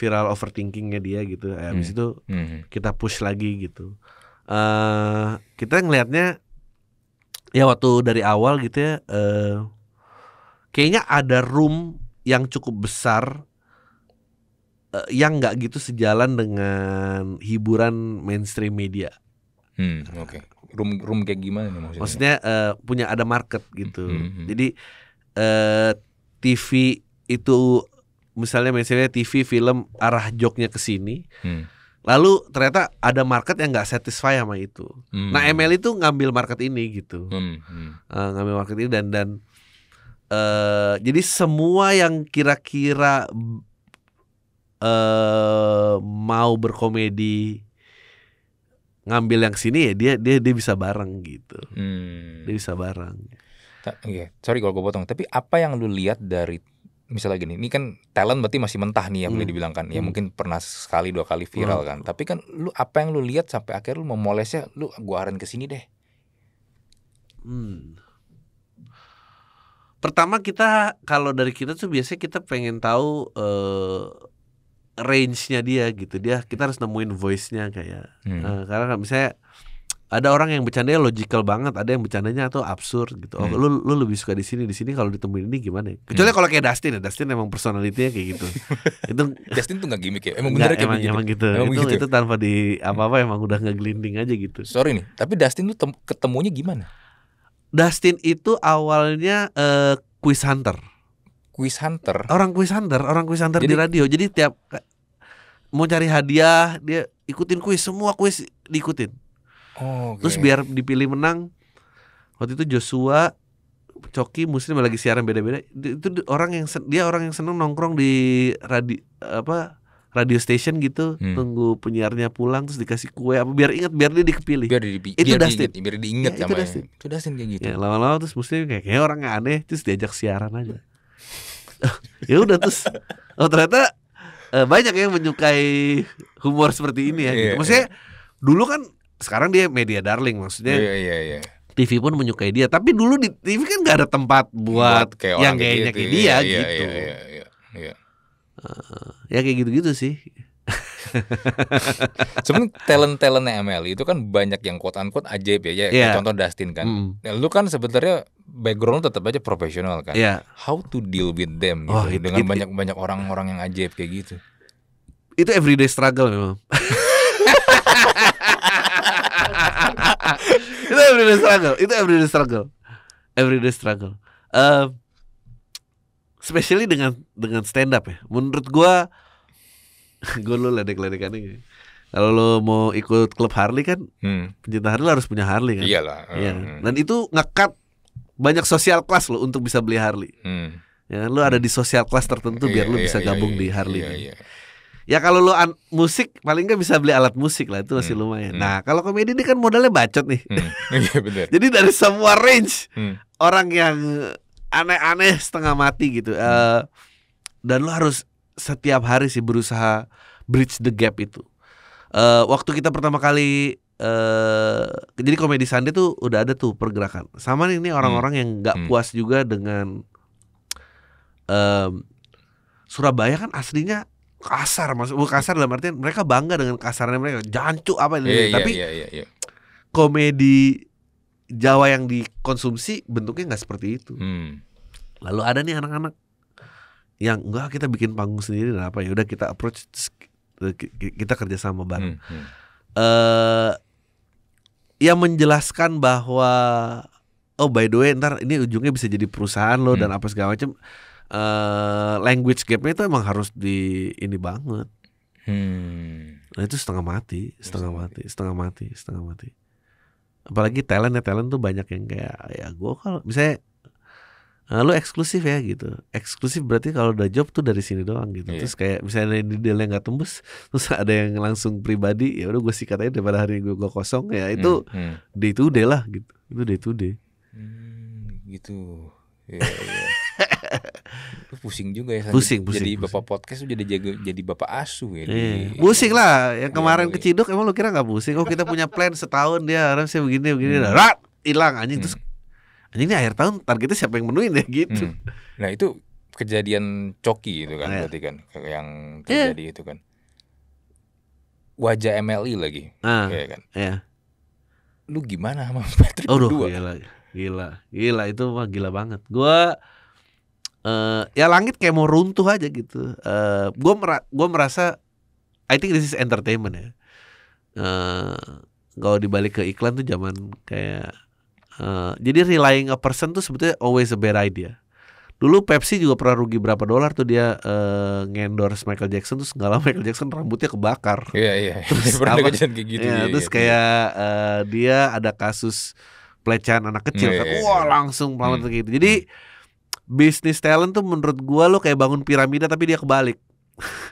viral overthinkingnya dia gitu. eh, Habis hmm. itu hmm. kita push lagi gitu. uh, Kita ngelihatnya ya waktu dari awal gitu ya, uh, kayaknya ada room yang cukup besar uh, yang nggak gitu sejalan dengan hiburan mainstream media. hmm, Oke, okay. room, room kayak gimana nih maksudnya? Maksudnya uh, punya ada market gitu. hmm. Jadi uh, T V itu misalnya misalnya T V film arah joknya ke sini. Hmm. Lalu ternyata ada market yang nggak satisfy sama itu. Hmm. Nah, M L itu ngambil market ini gitu. Hmm. Hmm. Uh, ngambil market ini dan dan uh, jadi semua yang kira-kira uh, mau berkomedi ngambil yang sini ya dia dia dia bisa bareng gitu. Hmm. Dia bisa bareng. Iya, sorry kalau gue potong, tapi apa yang lu lihat dari misalnya gini, ini kan talent berarti masih mentah nih ya, hmm. boleh dibilangkan ya, hmm. mungkin pernah sekali dua kali viral hmm. kan, tapi kan lu apa yang lu lihat sampai akhirnya lu memolesnya, lu gua arahin ke sini deh. Hmm. Pertama kita kalau dari kita tuh biasanya kita pengen tahu uh, range-nya dia gitu, dia kita harus nemuin voice-nya kayak, hmm. uh, karena misalnya ada orang yang bercandanya logical banget, ada yang bercandanya atau absurd gitu. Oh, hmm. lu lu lebih suka di sini, di sini kalau ditemuin ini gimana? Kecuali hmm. kalau kayak Dustin ya, Dustin emang personalitinya kayak gitu. Itu Dustin tuh nggak gimmick ya, emang bener kayak emang, gitu. Emang gitu. Emang itu, gitu. Itu tanpa di apa-apa emang udah ngeglinding aja gitu. Sorry nih, tapi Dustin tuh ketemunya gimana? Dustin itu awalnya uh, quiz hunter. Quiz hunter. Orang quiz hunter, orang quiz hunter jadi, di radio. Jadi tiap mau cari hadiah dia ikutin kuis, semua kuis diikutin. Oh, okay. Terus biar dipilih menang waktu itu Joshua, Coki, Muslim lagi siaran beda-beda. Itu orang yang dia orang yang seneng nongkrong di radio apa radio station gitu, hmm. tunggu penyiarnya pulang terus dikasih kue apa biar ingat biar dia dipilih. Biar dia dipi- itu Dustin. Biar diingat ya, sama. Itu Dustin. Itu Dustin kayak gitu. Ya, lama-lama terus Muslim kayak, kayak orang aneh terus diajak siaran aja. Ya udah terus oh ternyata uh, banyak yang menyukai humor seperti ini ya. Yeah, gitu. Maksudnya yeah. dulu kan sekarang dia media darling maksudnya. Iya, iya, iya. T V pun menyukai dia, tapi dulu di T V kan nggak ada tempat buat, buat kayak yang kayaknya kayak dia iya, iya, gitu. Iya, iya, iya, iya. Uh, ya kayak gitu-gitu sih. Sebenarnya talent-talentnya M L itu kan banyak yang quote unquote ajaib ya. Ya yeah. Contoh Dustin kan. Mm. Nah, lu kan sebenarnya background tetap aja profesional kan. Yeah. How to deal with them gitu, oh, it, dengan banyak-banyak orang-orang yang ajaib kayak gitu. Itu everyday struggle memang. Itu everyday struggle, itu everyday struggle, everyday struggle. Uh, especially dengan dengan stand up ya. Menurut gua, gua lu ledek-ledekan ini. Kalau lo mau ikut klub Harley kan, hmm. pencinta Harley harus punya Harley kan. Iyalah. Ya. Hmm. Dan itu ngekat banyak sosial kelas lo untuk bisa beli Harley. Hmm. Ya, lo ada di sosial kelas tertentu biar yeah, lo bisa yeah, gabung yeah, di Harley. Yeah, yeah. Ya kalau lu an- musik paling nggak bisa beli alat musik lah, itu masih hmm. lumayan. hmm. Nah kalau komedi ini kan modalnya bacot nih. hmm. Ya, bener. Jadi dari semua range hmm. orang yang aneh-aneh setengah mati gitu. hmm. uh, Dan lu harus setiap hari sih berusaha bridge the gap itu. uh, Waktu kita pertama kali uh, jadi Comedy Sunday tuh udah ada tuh pergerakan. Sama nih, ini orang-orang hmm. yang nggak hmm. puas juga dengan um, Surabaya kan aslinya kasar, maksud gue kasar dalam artian mereka bangga dengan kasarnya mereka, jancu apa ini, yeah, tapi yeah, yeah, yeah. komedi Jawa yang dikonsumsi bentuknya nggak seperti itu. Hmm. Lalu ada nih anak-anak yang enggak, kita bikin panggung sendiri dan apa ya udah kita approach, kita kerjasama bareng. Hmm, hmm. Uh, yang menjelaskan bahwa oh by the way ntar ini ujungnya bisa jadi perusahaan lo, hmm. dan apa segala macam. Uh, language gapnya itu emang harus di ini banget. Hmm. Nah itu setengah mati, setengah mati, setengah mati, setengah mati. Apalagi talent ya, talent tuh banyak yang kayak ya gue kalau misalnya uh, lu eksklusif ya gitu. Eksklusif berarti kalau udah job tuh dari sini doang gitu. Yeah. Terus kayak misalnya di deal yang nggak tembus, terus ada yang langsung pribadi, ya udah gue sikat aja daripada hari gue kosong ya itu mm, mm. day to day lah gitu. Itu day to day. Hmm, gitu. Yeah, yeah. Pusing juga ya, pusing, pusing, jadi pusing. Bapak podcast tuh jadi jago, jadi bapak asuh ya. Iya. Pusing lah, yang kemarin iya, keciduk iya. Emang lu kira nggak pusing? Oh kita punya plan setahun dia harusnya begini begini, hmm. rat hilang anjing hmm. terus anjing ini akhir tahun targetnya siapa yang menuin ya gitu. Hmm. Nah itu kejadian Coki itu kan, nah, berarti kan yang terjadi iya. itu kan wajah M L I lagi, ah, ya kan. Iya. Lu gimana sama Patrick oh, berdua? Gila, gila, gila itu mah gila banget. Gua Uh, ya langit kayak mau runtuh aja gitu. Uh, gue mera- gue merasa I think this is entertainment ya. Uh, kalau dibalik ke iklan tuh zaman kayak uh, jadi relying a person tuh sebetulnya always a bad idea. Dulu Pepsi juga pernah rugi berapa dolar tuh dia uh, ngendorse Michael Jackson terus nggak lama Michael Jackson rambutnya kebakar. Iya iya. Terus apa, kayak gitu, ya, ya, terus ya, kayak ya. Uh, dia ada kasus pelecehan anak kecil. Ya, kan? ya, ya, Wah ya. langsung pelamat hmm. gitu. Jadi bisnis talent tuh menurut gua lo kayak bangun piramida tapi dia kebalik.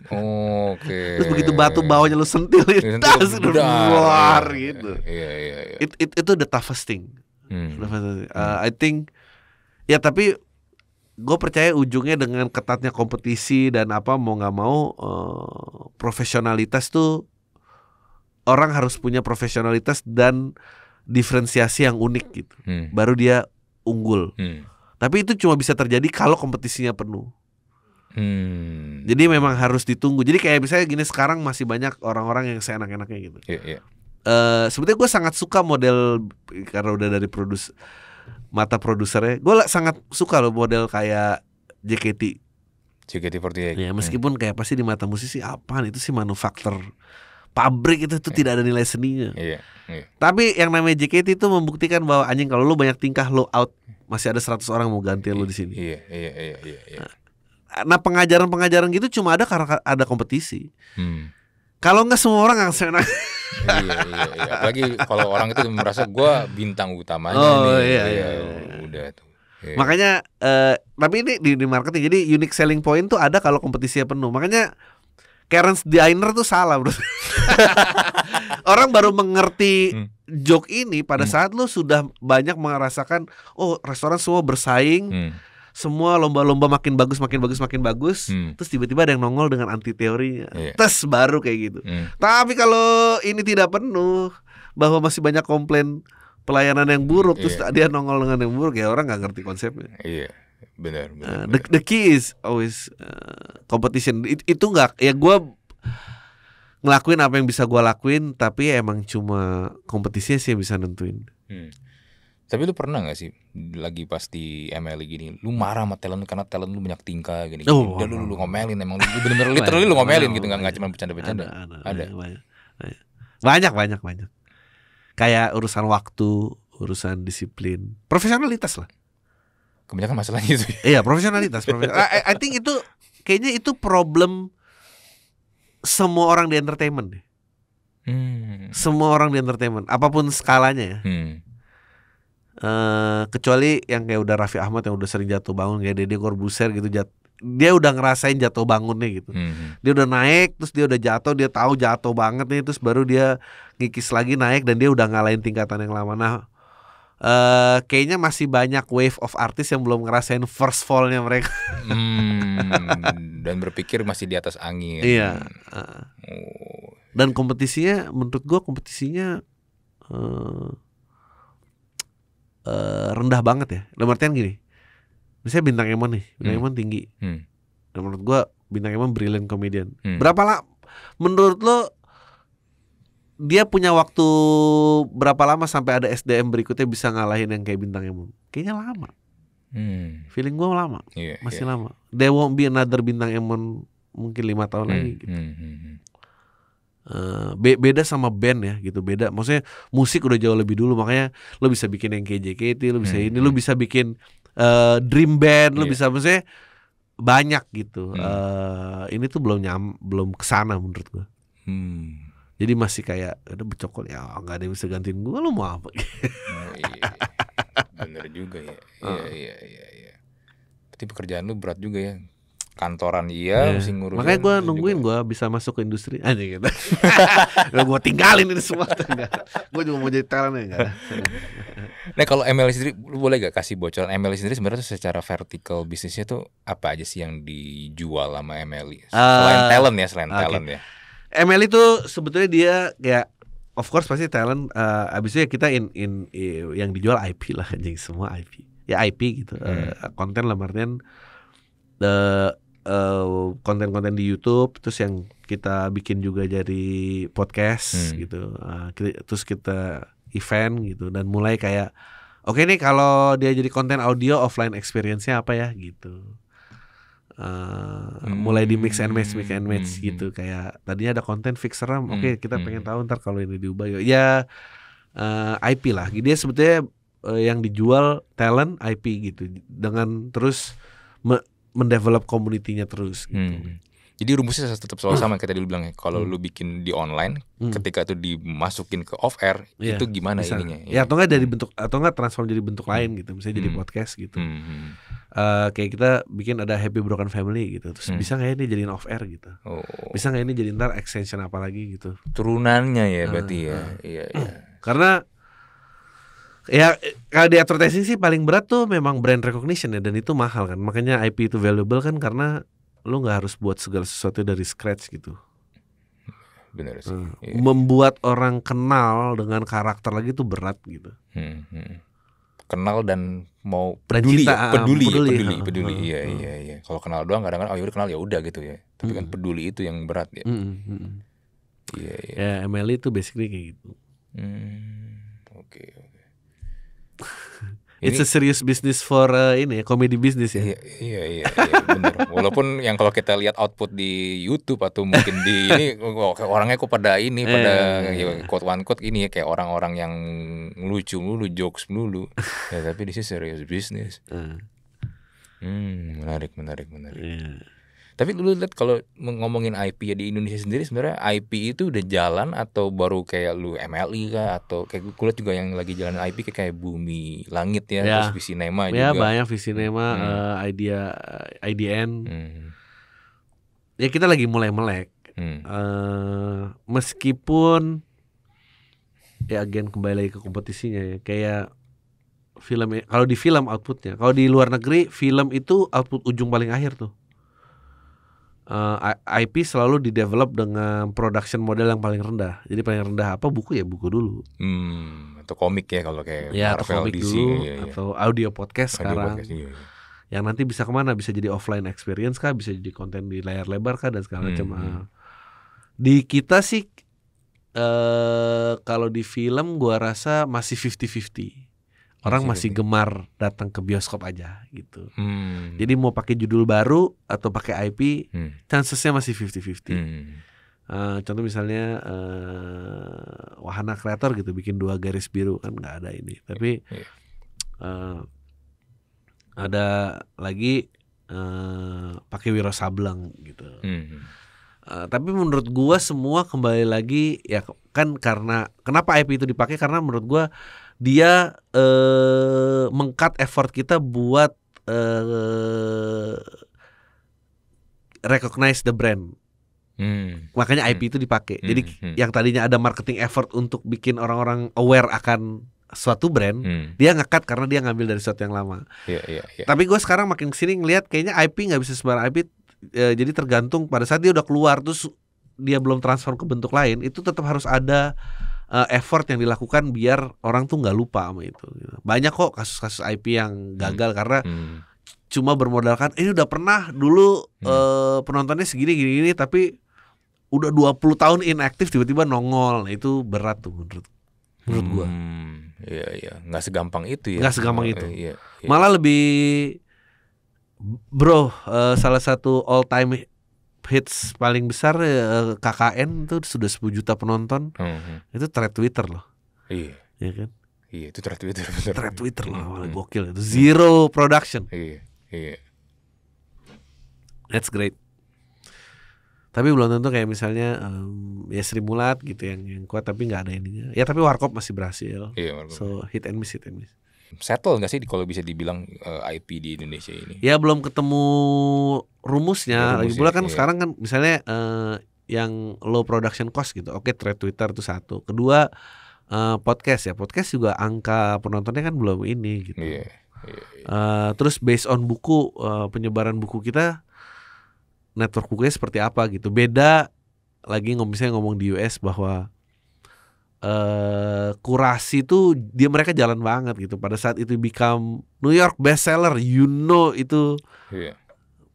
Oh, oke. Okay. Terus begitu batu bawahnya lo sentilin, tas keluar gitu. Iya iya iya. It it itu the toughest thing. Hmm. Uh, I think ya tapi gue percaya ujungnya dengan ketatnya kompetisi dan apa mau nggak mau uh, profesionalitas tuh orang harus punya profesionalitas dan diferensiasi yang unik gitu. Hmm. Baru dia unggul. Hmm. Tapi itu cuma bisa terjadi kalau kompetisinya penuh. Hmm. Jadi memang harus ditunggu. Jadi kayak misalnya gini sekarang masih banyak orang-orang yang seenak-enaknya gitu. Yeah, yeah. Uh, Sebetulnya gue sangat suka model karena udah dari produs mata produsernya. Gue sangat suka loh model kayak J K T. J K T empat delapan. Ya meskipun hmm. kayak pasti di mata musisi apaan itu sih manufaktur. Pabrik itu tuh yeah. tidak ada nilai seninya. Yeah, yeah. Tapi yang namanya J K T itu membuktikan bahwa anjing kalau lu banyak tingkah lu out, masih ada seratus orang mau ganti yeah, lu di sini. Iya yeah, iya yeah, iya yeah, iya. Yeah. Nah, pengajaran-pengajaran gitu cuma ada karena ada kompetisi. Hmm. Kalau nggak semua orang nggak senang. Iya iya iya. Apalagi kalau orang itu merasa gue bintang utamanya. Oh nih, iya, iya, iya, iya. Udah tuh. Yeah. Makanya eh, tapi ini di, di marketing jadi unique selling point tuh ada kalau kompetisinya penuh. Makanya Karen's Diner tuh salah bro. Orang baru mengerti hmm. joke ini pada hmm. saat lo sudah banyak merasakan oh restoran semua bersaing, hmm. semua lomba-lomba makin bagus, makin bagus, makin bagus. Hmm. Terus tiba-tiba ada yang nongol dengan anti teorinya. Yeah. Tes baru kayak gitu. Hmm. Tapi kalau ini tidak penuh bahwa masih banyak komplain pelayanan yang buruk, yeah. terus dia nongol dengan yang buruk ya orang nggak ngerti konsepnya. Iya. Yeah. Benar, benar, uh, benar. The, the key is always uh, competition. It, itu nggak ya gue ngelakuin apa yang bisa gue lakuin tapi emang cuma kompetisinya sih yang bisa nentuin. Hmm. Tapi lu pernah nggak sih lagi pas di M L I gini lu marah sama talent karena talent lu banyak tingkah gini? Oh, udah lu, lu ngomelin emang lu bener-bener literally lu ngomelin gitu nggak nggak cuma bercanda-bercanda. Ada, ada, ada. Banyak, banyak banyak banyak banyak kayak urusan waktu, urusan disiplin, profesionalitas lah. Kebanyakan masalahnya itu. Iya, profesionalitas. profesional. I, I think itu kayaknya itu problem semua orang di entertainment deh. Hmm. Semua orang di entertainment, apapun skalanya ya. Hmm. Uh, kecuali yang kayak udah Raffi Ahmad yang udah sering jatuh bangun kayak Deddy Corbuzier gitu jat. Dia udah ngerasain jatuh bangunnya gitu. Hmm. Dia udah naik, terus dia udah jatuh, dia tahu jatuh banget nih, terus baru dia ngikis lagi naik dan dia udah ngalahin tingkatan yang lama. Nah, Uh, kayaknya masih banyak wave of artis yang belum ngerasain first fall-nya mereka. hmm, dan berpikir masih di atas angin. Iya. Uh, oh. Dan kompetisinya, menurut gue kompetisinya uh, uh, rendah banget ya. Dalam artian gini, misalnya Bintang Emon nih, Bintang hmm. Emon tinggi. Hmm. Dan menurut gue Bintang Emon brilliant comedian. Hmm. Berapa lah? Menurut lo? Dia punya waktu berapa lama sampai ada S D M berikutnya bisa ngalahin yang kayak Bintang Emon? Kayaknya lama. Hmm. Feeling gue lama, yeah, masih yeah. lama. There won't be another Bintang Emon mungkin lima tahun hmm. lagi. Gitu. Hmm. Uh, be- beda sama band ya, gitu beda. Maksudnya musik udah jauh lebih dulu, makanya lo bisa bikin yang kayak J K T, lo bisa hmm. ini, lo bisa bikin uh, dream band, yeah. lo bisa maksudnya banyak gitu. Hmm. Uh, ini tuh belum nyam, belum kesana menurut gue. Hmm. Jadi masih kayak ada bercokol ya nggak ada yang bisa gantiin gue lu mau apa? Oh, iya, iya. Bener juga ya. Iya, uh. iya iya iya. berarti pekerjaan lu berat juga ya. Kantoran iya, mesti yeah. ngurusin. Makanya gue nungguin gue bisa masuk ke industri aja gitu. Gue tinggalin ini semua. Gue juga mau jadi talent aja. Nah kalau M L I sendiri, lu boleh gak kasih bocoran M L I sendiri sebenarnya secara vertikal bisnisnya tuh apa aja sih yang dijual sama M L I? Selain uh, talent ya, selain okay. talent ya. M L I tuh sebetulnya dia kayak of course pasti talent. Uh, abisnya kita in, in in yang dijual I P lah, anjing semua I P. Ya I P gitu, hmm. uh, konten lah martian. The Uh, konten-konten di YouTube, terus yang kita bikin juga jadi podcast hmm. gitu, uh, kita, terus kita event gitu, dan mulai kayak oke okay nih kalau dia jadi konten audio offline experience-nya apa ya gitu, uh, hmm. mulai di mix and match, mix and match hmm. gitu, kayak tadinya ada konten fix seram, oke okay, kita hmm. pengen tahu ntar kalau ini diubah ya uh, I P lah, dia sebetulnya uh, yang dijual talent I P gitu, dengan terus me- mendevelop community-nya terus gitu. Hmm. Jadi rumusnya tetap selalu sama kayak tadi lu bilang ya. Kalau hmm. lu bikin di online, hmm. ketika itu dimasukin ke off air, yeah. itu gimana bisa. Ininya? Ya, ya atau enggak dari hmm. bentuk atau enggak transform jadi bentuk hmm. lain gitu, misalnya hmm. jadi podcast gitu. Hmm. Uh, kayak kita bikin ada Happy Broken Family gitu. Terus hmm. bisa enggak ini jadiin off air gitu. Oh. Bisa enggak ini jadi ntar extension apa lagi gitu. Turunannya ya berarti uh, ya. Uh. Iya, iya. Karena ya kalau di advertising sih paling berat tuh memang brand recognition ya, dan itu mahal kan. Makanya I P itu valuable kan, karena lu nggak harus buat segala sesuatu dari scratch gitu. Benar sih. Hmm. Yeah. Membuat orang kenal dengan karakter lagi tuh berat gitu. Hmm, hmm. Kenal dan mau peduli, cinta, ya? peduli, peduli, peduli, peduli, peduli. Hmm, iya, hmm. iya, iya. Kalau kenal doang kadang-kadang oh ya udah kenal ya udah gitu ya. Tapi hmm. kan peduli itu yang berat ya. Iya, hmm, hmm. yeah, iya. Yeah. Ya M L I itu basically kayak gitu. Hmm, oke. Okay. It's ini, a serious business for uh, ini ya, comedy business ya. Iya iya iya, iya benar. Walaupun yang kalau kita lihat output di YouTube atau mungkin di ini orangnya kok pada ini eh, pada iya, iya. quote one quote ini ya, kayak orang-orang yang lucu dulu, jokes dulu. Ya tapi this is serious business. Hmm, hmm menarik menarik menarik. Yeah. Tapi lu lihat kalau ngomongin I P ya di Indonesia sendiri sebenarnya I P itu udah jalan atau baru kayak lu M L I kah, atau kayak gue lihat juga yang lagi jalan I P kayak, kayak Bumi Langit ya, ya. Terus Visinema ya, juga. Ya banyak Visinema, hmm. uh, idea I D N. Hmm. Ya kita lagi mulai melek. Hmm. Uh, meskipun ya again kembali lagi ke kompetisinya ya, kayak film kalau di film outputnya, kalau di luar negeri film itu output ujung paling akhir tuh. Uh, I P selalu didevelop dengan production model yang paling rendah. Jadi paling rendah apa? Buku ya buku dulu. Hmm, atau komik ya kalau kayak ya, Marvel, atau komik D C dulu, ya, ya. Atau audio podcast audio sekarang. Podcast, ya, ya. Yang nanti bisa kemana? Bisa jadi offline experience kah? Bisa jadi konten di layar lebar kah? Dan segala hmm, macam. Hmm. Di kita sih, uh, kalau di film, gua rasa masih fifty-fifty. Orang masih gemar datang ke bioskop aja gitu. Hmm. Jadi mau pakai judul baru atau pakai I P, hmm. chancesnya masih fifty-fifty. Hmm. Uh, contoh misalnya uh, wahana kreator gitu, bikin dua garis biru kan nggak ada ini. Tapi uh, ada lagi uh, pakai Wiro Sableng gitu. Hmm. Uh, tapi menurut gua semua kembali lagi ya kan, karena kenapa I P itu dipakai, karena menurut gua dia eh, meng-cut effort kita buat eh, recognize the brand. Hmm. Makanya I P hmm. itu dipakai. Hmm. Jadi hmm. yang tadinya ada marketing effort untuk bikin orang-orang aware akan suatu brand, hmm. dia nge-cut karena dia ngambil dari suatu yang lama. Yeah, yeah, yeah. Tapi gue sekarang makin kesini ngelihat kayaknya I P nggak bisa sembarang I P. Eh, jadi tergantung pada saat dia udah keluar terus dia belum transform ke bentuk lain, itu tetap harus ada Uh, effort yang dilakukan biar orang tuh nggak lupa sama itu. Banyak kok kasus-kasus I P yang gagal hmm. karena hmm. cuma bermodalkan ini udah pernah dulu hmm. uh, penontonnya segini gini-gini, tapi udah dua puluh tahun inaktif tiba-tiba nongol. Nah, itu berat tuh menurut menurut gua. Hmm. Iya iya, nggak segampang itu ya. Nggak segampang uh, itu. Iya, iya. Malah lebih bro, uh, salah satu all time hits paling besar K K N itu sudah sepuluh juta penonton. Mm-hmm. Itu thread Twitter loh. Iya. Iya kan? Iya, itu thread Twitter. Thread Twitter loh, mm-hmm. gokil itu. Zero production. Iya, iya. That's great. Tapi belum tentu kayak misalnya um, ya Sri Mulat gitu yang yang kuat tapi nggak ada ininya. Ya tapi Warkop masih berhasil. Iya, Warkop. So hit and miss, hit and miss. Settle nggak sih kalau bisa dibilang uh, I P di Indonesia ini? Ya belum ketemu rumusnya. Lagi pula kan iya. sekarang kan misalnya uh, yang low production cost gitu. Oke, thread Twitter itu satu. Kedua uh, podcast ya. Podcast juga angka penontonnya kan belum ini gitu. Iya, iya, iya. Uh, terus based on buku, uh, penyebaran buku kita, network bukunya seperti apa gitu. Beda lagi misalnya ngomong di U S bahwa Uh, kurasi tuh dia mereka jalan banget gitu. Pada saat itu become New York bestseller, you know itu yeah.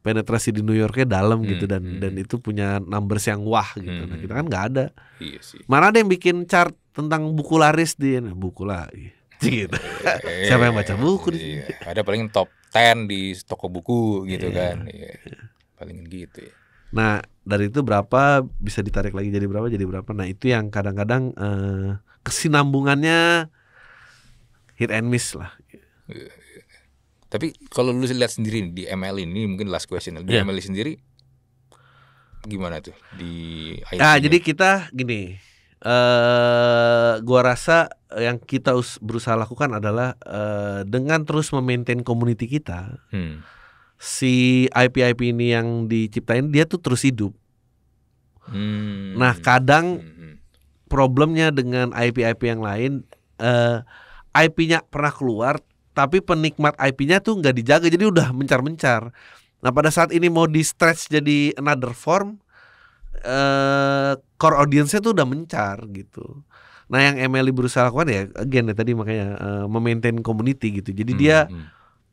penetrasi di New Yorknya dalam mm, gitu dan mm. dan itu punya numbers yang wah gitu. Mm. Nah kita kan nggak ada. Iya sih. Mana ada yang bikin chart tentang buku laris di nah, buku lah. Gitu. Siapa yang baca buku? Iya. Ada paling top ten di toko buku gitu yeah. kan. Iya. Paling gitu. Ya. Nah dari itu berapa bisa ditarik lagi jadi berapa jadi berapa. Nah itu yang kadang-kadang eh, kesinambungannya hit and miss lah. Tapi kalau lu lihat sendiri di M L ini mungkin last question di yeah. M L sendiri gimana tuh di I T nah, jadi kita gini eh, gua rasa yang kita berusaha lakukan adalah eh, dengan terus memaintain community kita. Hmm. Si I P I P ini yang diciptain dia tuh terus hidup. Hmm. Nah kadang problemnya dengan I P I P yang lain, uh, I P-nya pernah keluar, tapi penikmat I P-nya tuh nggak dijaga, jadi udah mencar-mencar. Nah pada saat ini mau di stretch jadi another form, uh, core audience-nya tuh udah mencar gitu. Nah yang M L I berusaha lakukan ya, again ya tadi makanya uh, memaintain community gitu. Jadi hmm. dia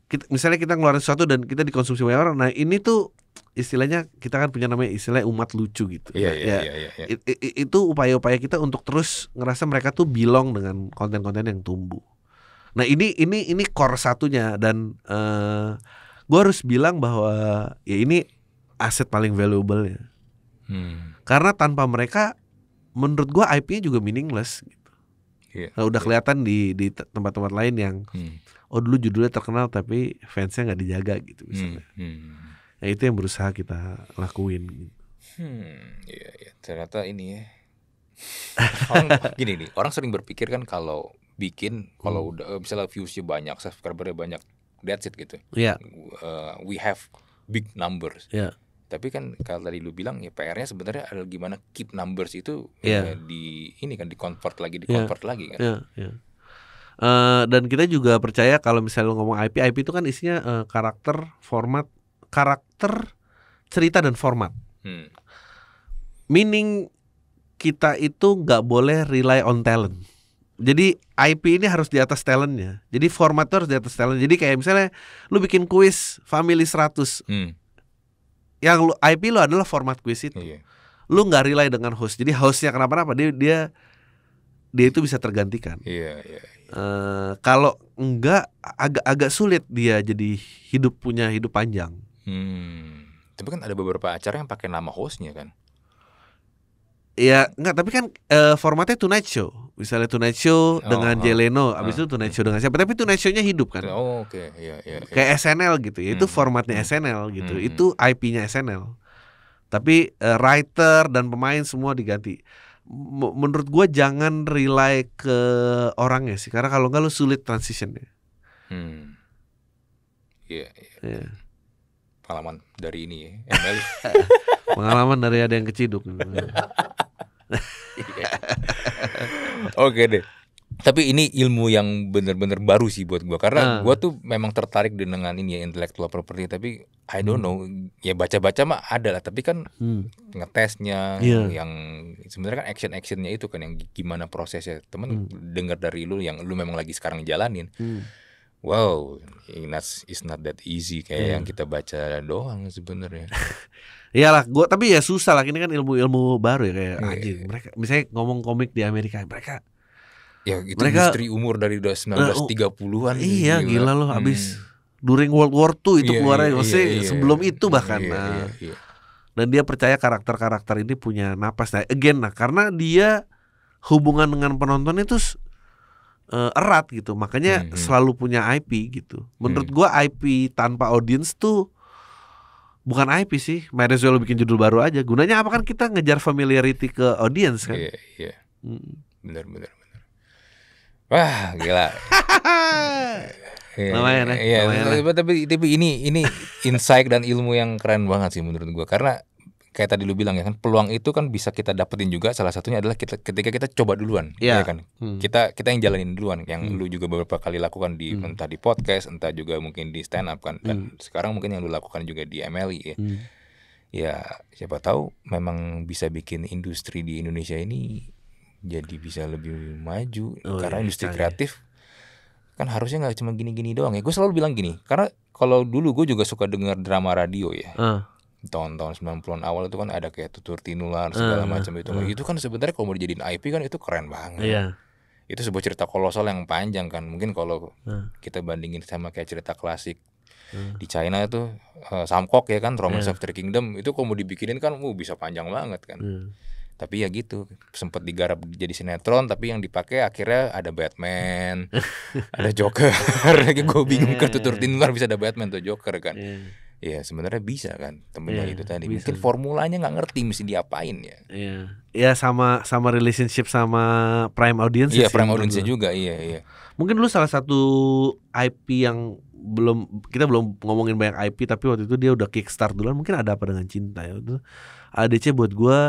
Kita, misalnya kita ngeluarin sesuatu dan kita dikonsumsi banyak orang. Nah ini tuh istilahnya kita kan punya namanya istilah umat lucu gitu. Iya, nah, iya, ya, iya, iya. It, it, itu upaya-upaya kita untuk terus ngerasa mereka tuh belong dengan konten-konten yang tumbuh. Nah ini ini ini core satunya dan uh, gue harus bilang bahwa ya ini aset paling valuable ya. Hmm. Karena tanpa mereka menurut gue I P-nya juga meaningless. Gitu. Yeah, nah, udah yeah. kelihatan di di tempat-tempat lain yang hmm. oh dulu judulnya terkenal tapi fansnya nggak dijaga gitu misalnya. Hmm, hmm. Nah, itu yang berusaha kita lakuin. Hmm, iya, iya. Ternyata ini ya. Orang, gini nih, orang sering berpikir kan kalau bikin hmm. kalau udah misalnya viewsnya banyak, subscribernya banyak, that's it gitu. Iya. Yeah. Uh, we have big numbers. Iya. Yeah. Tapi kan kalau tadi lu bilang ya P R-nya sebenarnya adalah gimana keep numbers itu yeah. ya, di ini kan di convert lagi, di convert yeah. lagi kan. Iya. Yeah, yeah. Uh, dan kita juga percaya kalau misalnya ngomong I P, I P itu kan isinya uh, karakter, format, karakter, cerita dan format. Hmm. Meaning kita itu nggak boleh rely on talent. Jadi I P ini harus di atas talentnya. Jadi format itu harus di atas talent. Jadi kayak misalnya lu bikin kuis family seratus, hmm. yang lu, I P lu adalah format kuis itu. Yeah. Lu nggak rely dengan host. Jadi hostnya kenapa-napa dia dia dia itu bisa tergantikan. Iya. Yeah, yeah. Uh, kalau enggak agak-agak sulit dia jadi hidup punya hidup panjang. Hmm. Tapi kan ada beberapa acara yang pakai nama hostnya kan? Ya enggak, tapi kan uh, formatnya Tonight Show. Misalnya Tonight Show oh, dengan oh, Jeleno, abis oh, itu Tonight Show oh. dengan siapa? Tapi Tonight Show-nya hidup kan? Oh oke, okay. yeah, yeah, yeah. Kayak S N L gitu, ya, itu hmm. formatnya S N L gitu, hmm. itu I P-nya S N L. Tapi uh, writer dan pemain semua diganti. Menurut gue jangan rely ke orangnya sih, karena kalau nggak lu sulit transitionnya. Hmm. Iya. Yeah, yeah. yeah. Pengalaman dari ini ya. M L. Pengalaman dari ada yang keciduk. Oke deh. Tapi ini ilmu yang benar-benar baru sih buat gue, karena uh. gue tuh memang tertarik dengan ini ya intellectual property, tapi I don't know ya baca-baca mah ada lah, tapi kan hmm. ngetesnya yeah. yang sebenarnya kan action-actionnya itu kan yang gimana prosesnya temen hmm. dengar dari lu yang lu memang lagi sekarang jalanin. Hmm. Wow, it's not that easy kayak yeah. yang kita baca doang sebenarnya. Iyalah, gue tapi ya susah lah, ini kan ilmu-ilmu baru ya kayak yeah. anjing. Mereka misalnya ngomong komik di Amerika, mereka ya itu mereka, industri umur dari seribu sembilan ratus tiga puluhan. Iya gila, gila loh hmm. abis during World War Two itu iya, keluarnya iya, iya, iya, sebelum iya, itu bahkan iya, nah, iya, iya. Dan dia percaya karakter-karakter ini punya napas. Nah again nah karena dia hubungan dengan penonton itu uh, erat gitu, makanya hmm, selalu punya I P gitu. Menurut hmm. gua I P tanpa audience tuh bukan I P sih. Might as well bikin judul baru aja. Gunanya apa kan kita ngejar familiarity ke audience kan. Iya iya. Hmm. Benar benar. Wah, gila. Iya, namanya, iya, namanya, iya. Tapi, tapi ini ini insight dan ilmu yang keren banget sih menurut gue, karena kayak tadi lu bilang ya kan, peluang itu kan bisa kita dapetin juga, salah satunya adalah kita, ketika kita coba duluan, yeah. ya kan, hmm. kita kita yang jalanin duluan, yang hmm. lu juga beberapa kali lakukan di hmm. entah di podcast, entah juga mungkin di stand up kan, dan hmm. sekarang mungkin yang lu lakukan juga di M L I ya, hmm. ya siapa tahu memang bisa bikin industri di Indonesia ini jadi bisa lebih maju, oh, karena iya, industri iya. kreatif kan harusnya nggak cuma gini-gini doang ya. Gue selalu bilang gini, karena kalau dulu gue juga suka dengar drama radio ya. Uh. Tahun-tahun sembilan puluhan awal itu kan ada kayak Tutur Tinular segala macam itu. Uh, uh. Itu kan sebenarnya kalau mau dijadiin I P kan itu keren banget. Yeah. Itu sebuah cerita kolosal yang panjang kan. Mungkin kalau uh. kita bandingin sama kayak cerita klasik uh. di China itu uh, Samkok ya kan, Romance yeah. of the Kingdom itu kalau mau dibikinin kan uh, bisa panjang banget kan. Uh. Tapi ya gitu, sempat digarap jadi sinetron, tapi yang dipakai akhirnya ada Batman, ada Joker. Gue bingung kan, Tutur Tinular bisa ada Batman atau Joker kan. Iya, sebenarnya bisa kan, temennya yeah, itu tadi. Bisa. Mungkin formulanya nggak ngerti mesti diapain ya. Iya, yeah. ya sama sama relationship sama prime audience. Iya, yeah, prime audience juga, iya iya. Mungkin lu salah satu I P yang belum kita belum ngomongin banyak I P, tapi waktu itu dia udah kickstart duluan. Mungkin Ada Apa Dengan Cinta ya, itu A D C buat gue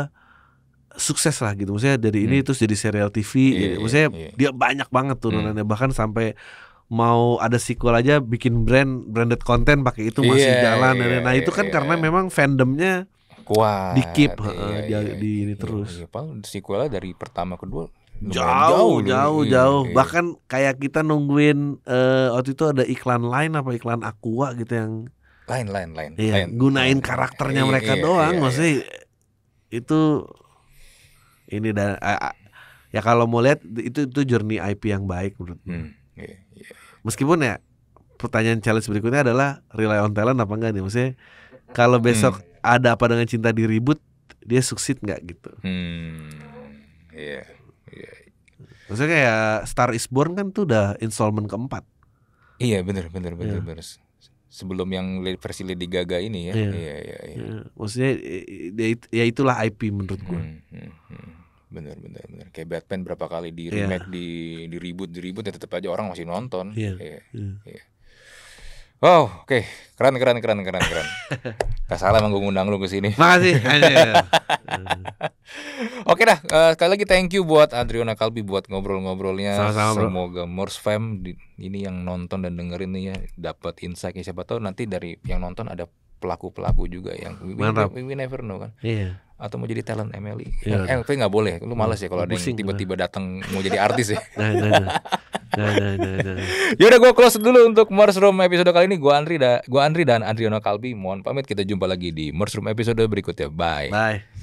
sukses lah gitu. Maksudnya dari ini hmm. terus jadi serial T V. Yeah, jadi, maksudnya yeah. dia banyak banget turunannya, hmm. bahkan sampai mau ada sequel aja bikin brand branded content pakai itu masih yeah, jalan yeah, nah itu kan yeah. karena memang fandomnya kuat, di keep yeah, yeah, di ini yeah, terus yeah, yeah. sequelnya dari pertama kedua jauh jauh jauh, iya, jauh. Iya. Bahkan kayak kita nungguin uh, waktu itu ada iklan Line apa iklan Aqua gitu yang Line Line Line, yeah, Line. gunain karakternya yeah, mereka yeah, doang yeah, maksudnya yeah. itu ini dan ya kalau mau lihat itu itu journey I P yang baik menurut hmm. yeah, yeah. Meskipun ya pertanyaan challenge berikutnya adalah rely on talent apa enggak nih, maksudnya kalau besok hmm. Ada Apa Dengan Cinta diribut dia sukses nggak gitu. hmm. yeah, yeah. Maksudnya kayak Star Is Born kan tuh udah installment keempat. Iya yeah, benar benar benar yeah. benar sebelum yang versi Lady Gaga ini ya. Iya, iya, iya. Ya. Maksudnya ya itulah I P menurut gue. Hmm, hmm, hmm. Bener, bener, bener. Kayak Batman berapa kali di remake, yeah. di diribut, diribut ya tetap aja orang masih nonton. Iya. Yeah. Yeah. Yeah. Wow, oke. Okay. Keren, keren, keren, keren, keren. Gak salah emang gue ngundang lu ke sini. Makasih. Oke dah, uh, sekali lagi thank you buat Adriano Qalbi buat ngobrol-ngobrolnya. Sama-sama, semoga Murs Fam di, ini yang nonton dan dengerin nih ya dapat insight-nya, siapa tahu nanti dari yang nonton ada pelaku-pelaku juga yang we, we, we never know kan. Iya. Atau mau jadi talent M L I. Ya. Eh, tapi enggak boleh. Lu males ya kalau ada yang tiba-tiba datang mau jadi artis ya. Nah, nah, nah. Nah, nah, nah, nah. Ya udah, gue close dulu untuk Murzroom episode kali ini. Gue Andri, da, gue Andri dan Adriano Qalbi mohon pamit. Kita jumpa lagi di Murzroom episode berikutnya. Bye. Bye.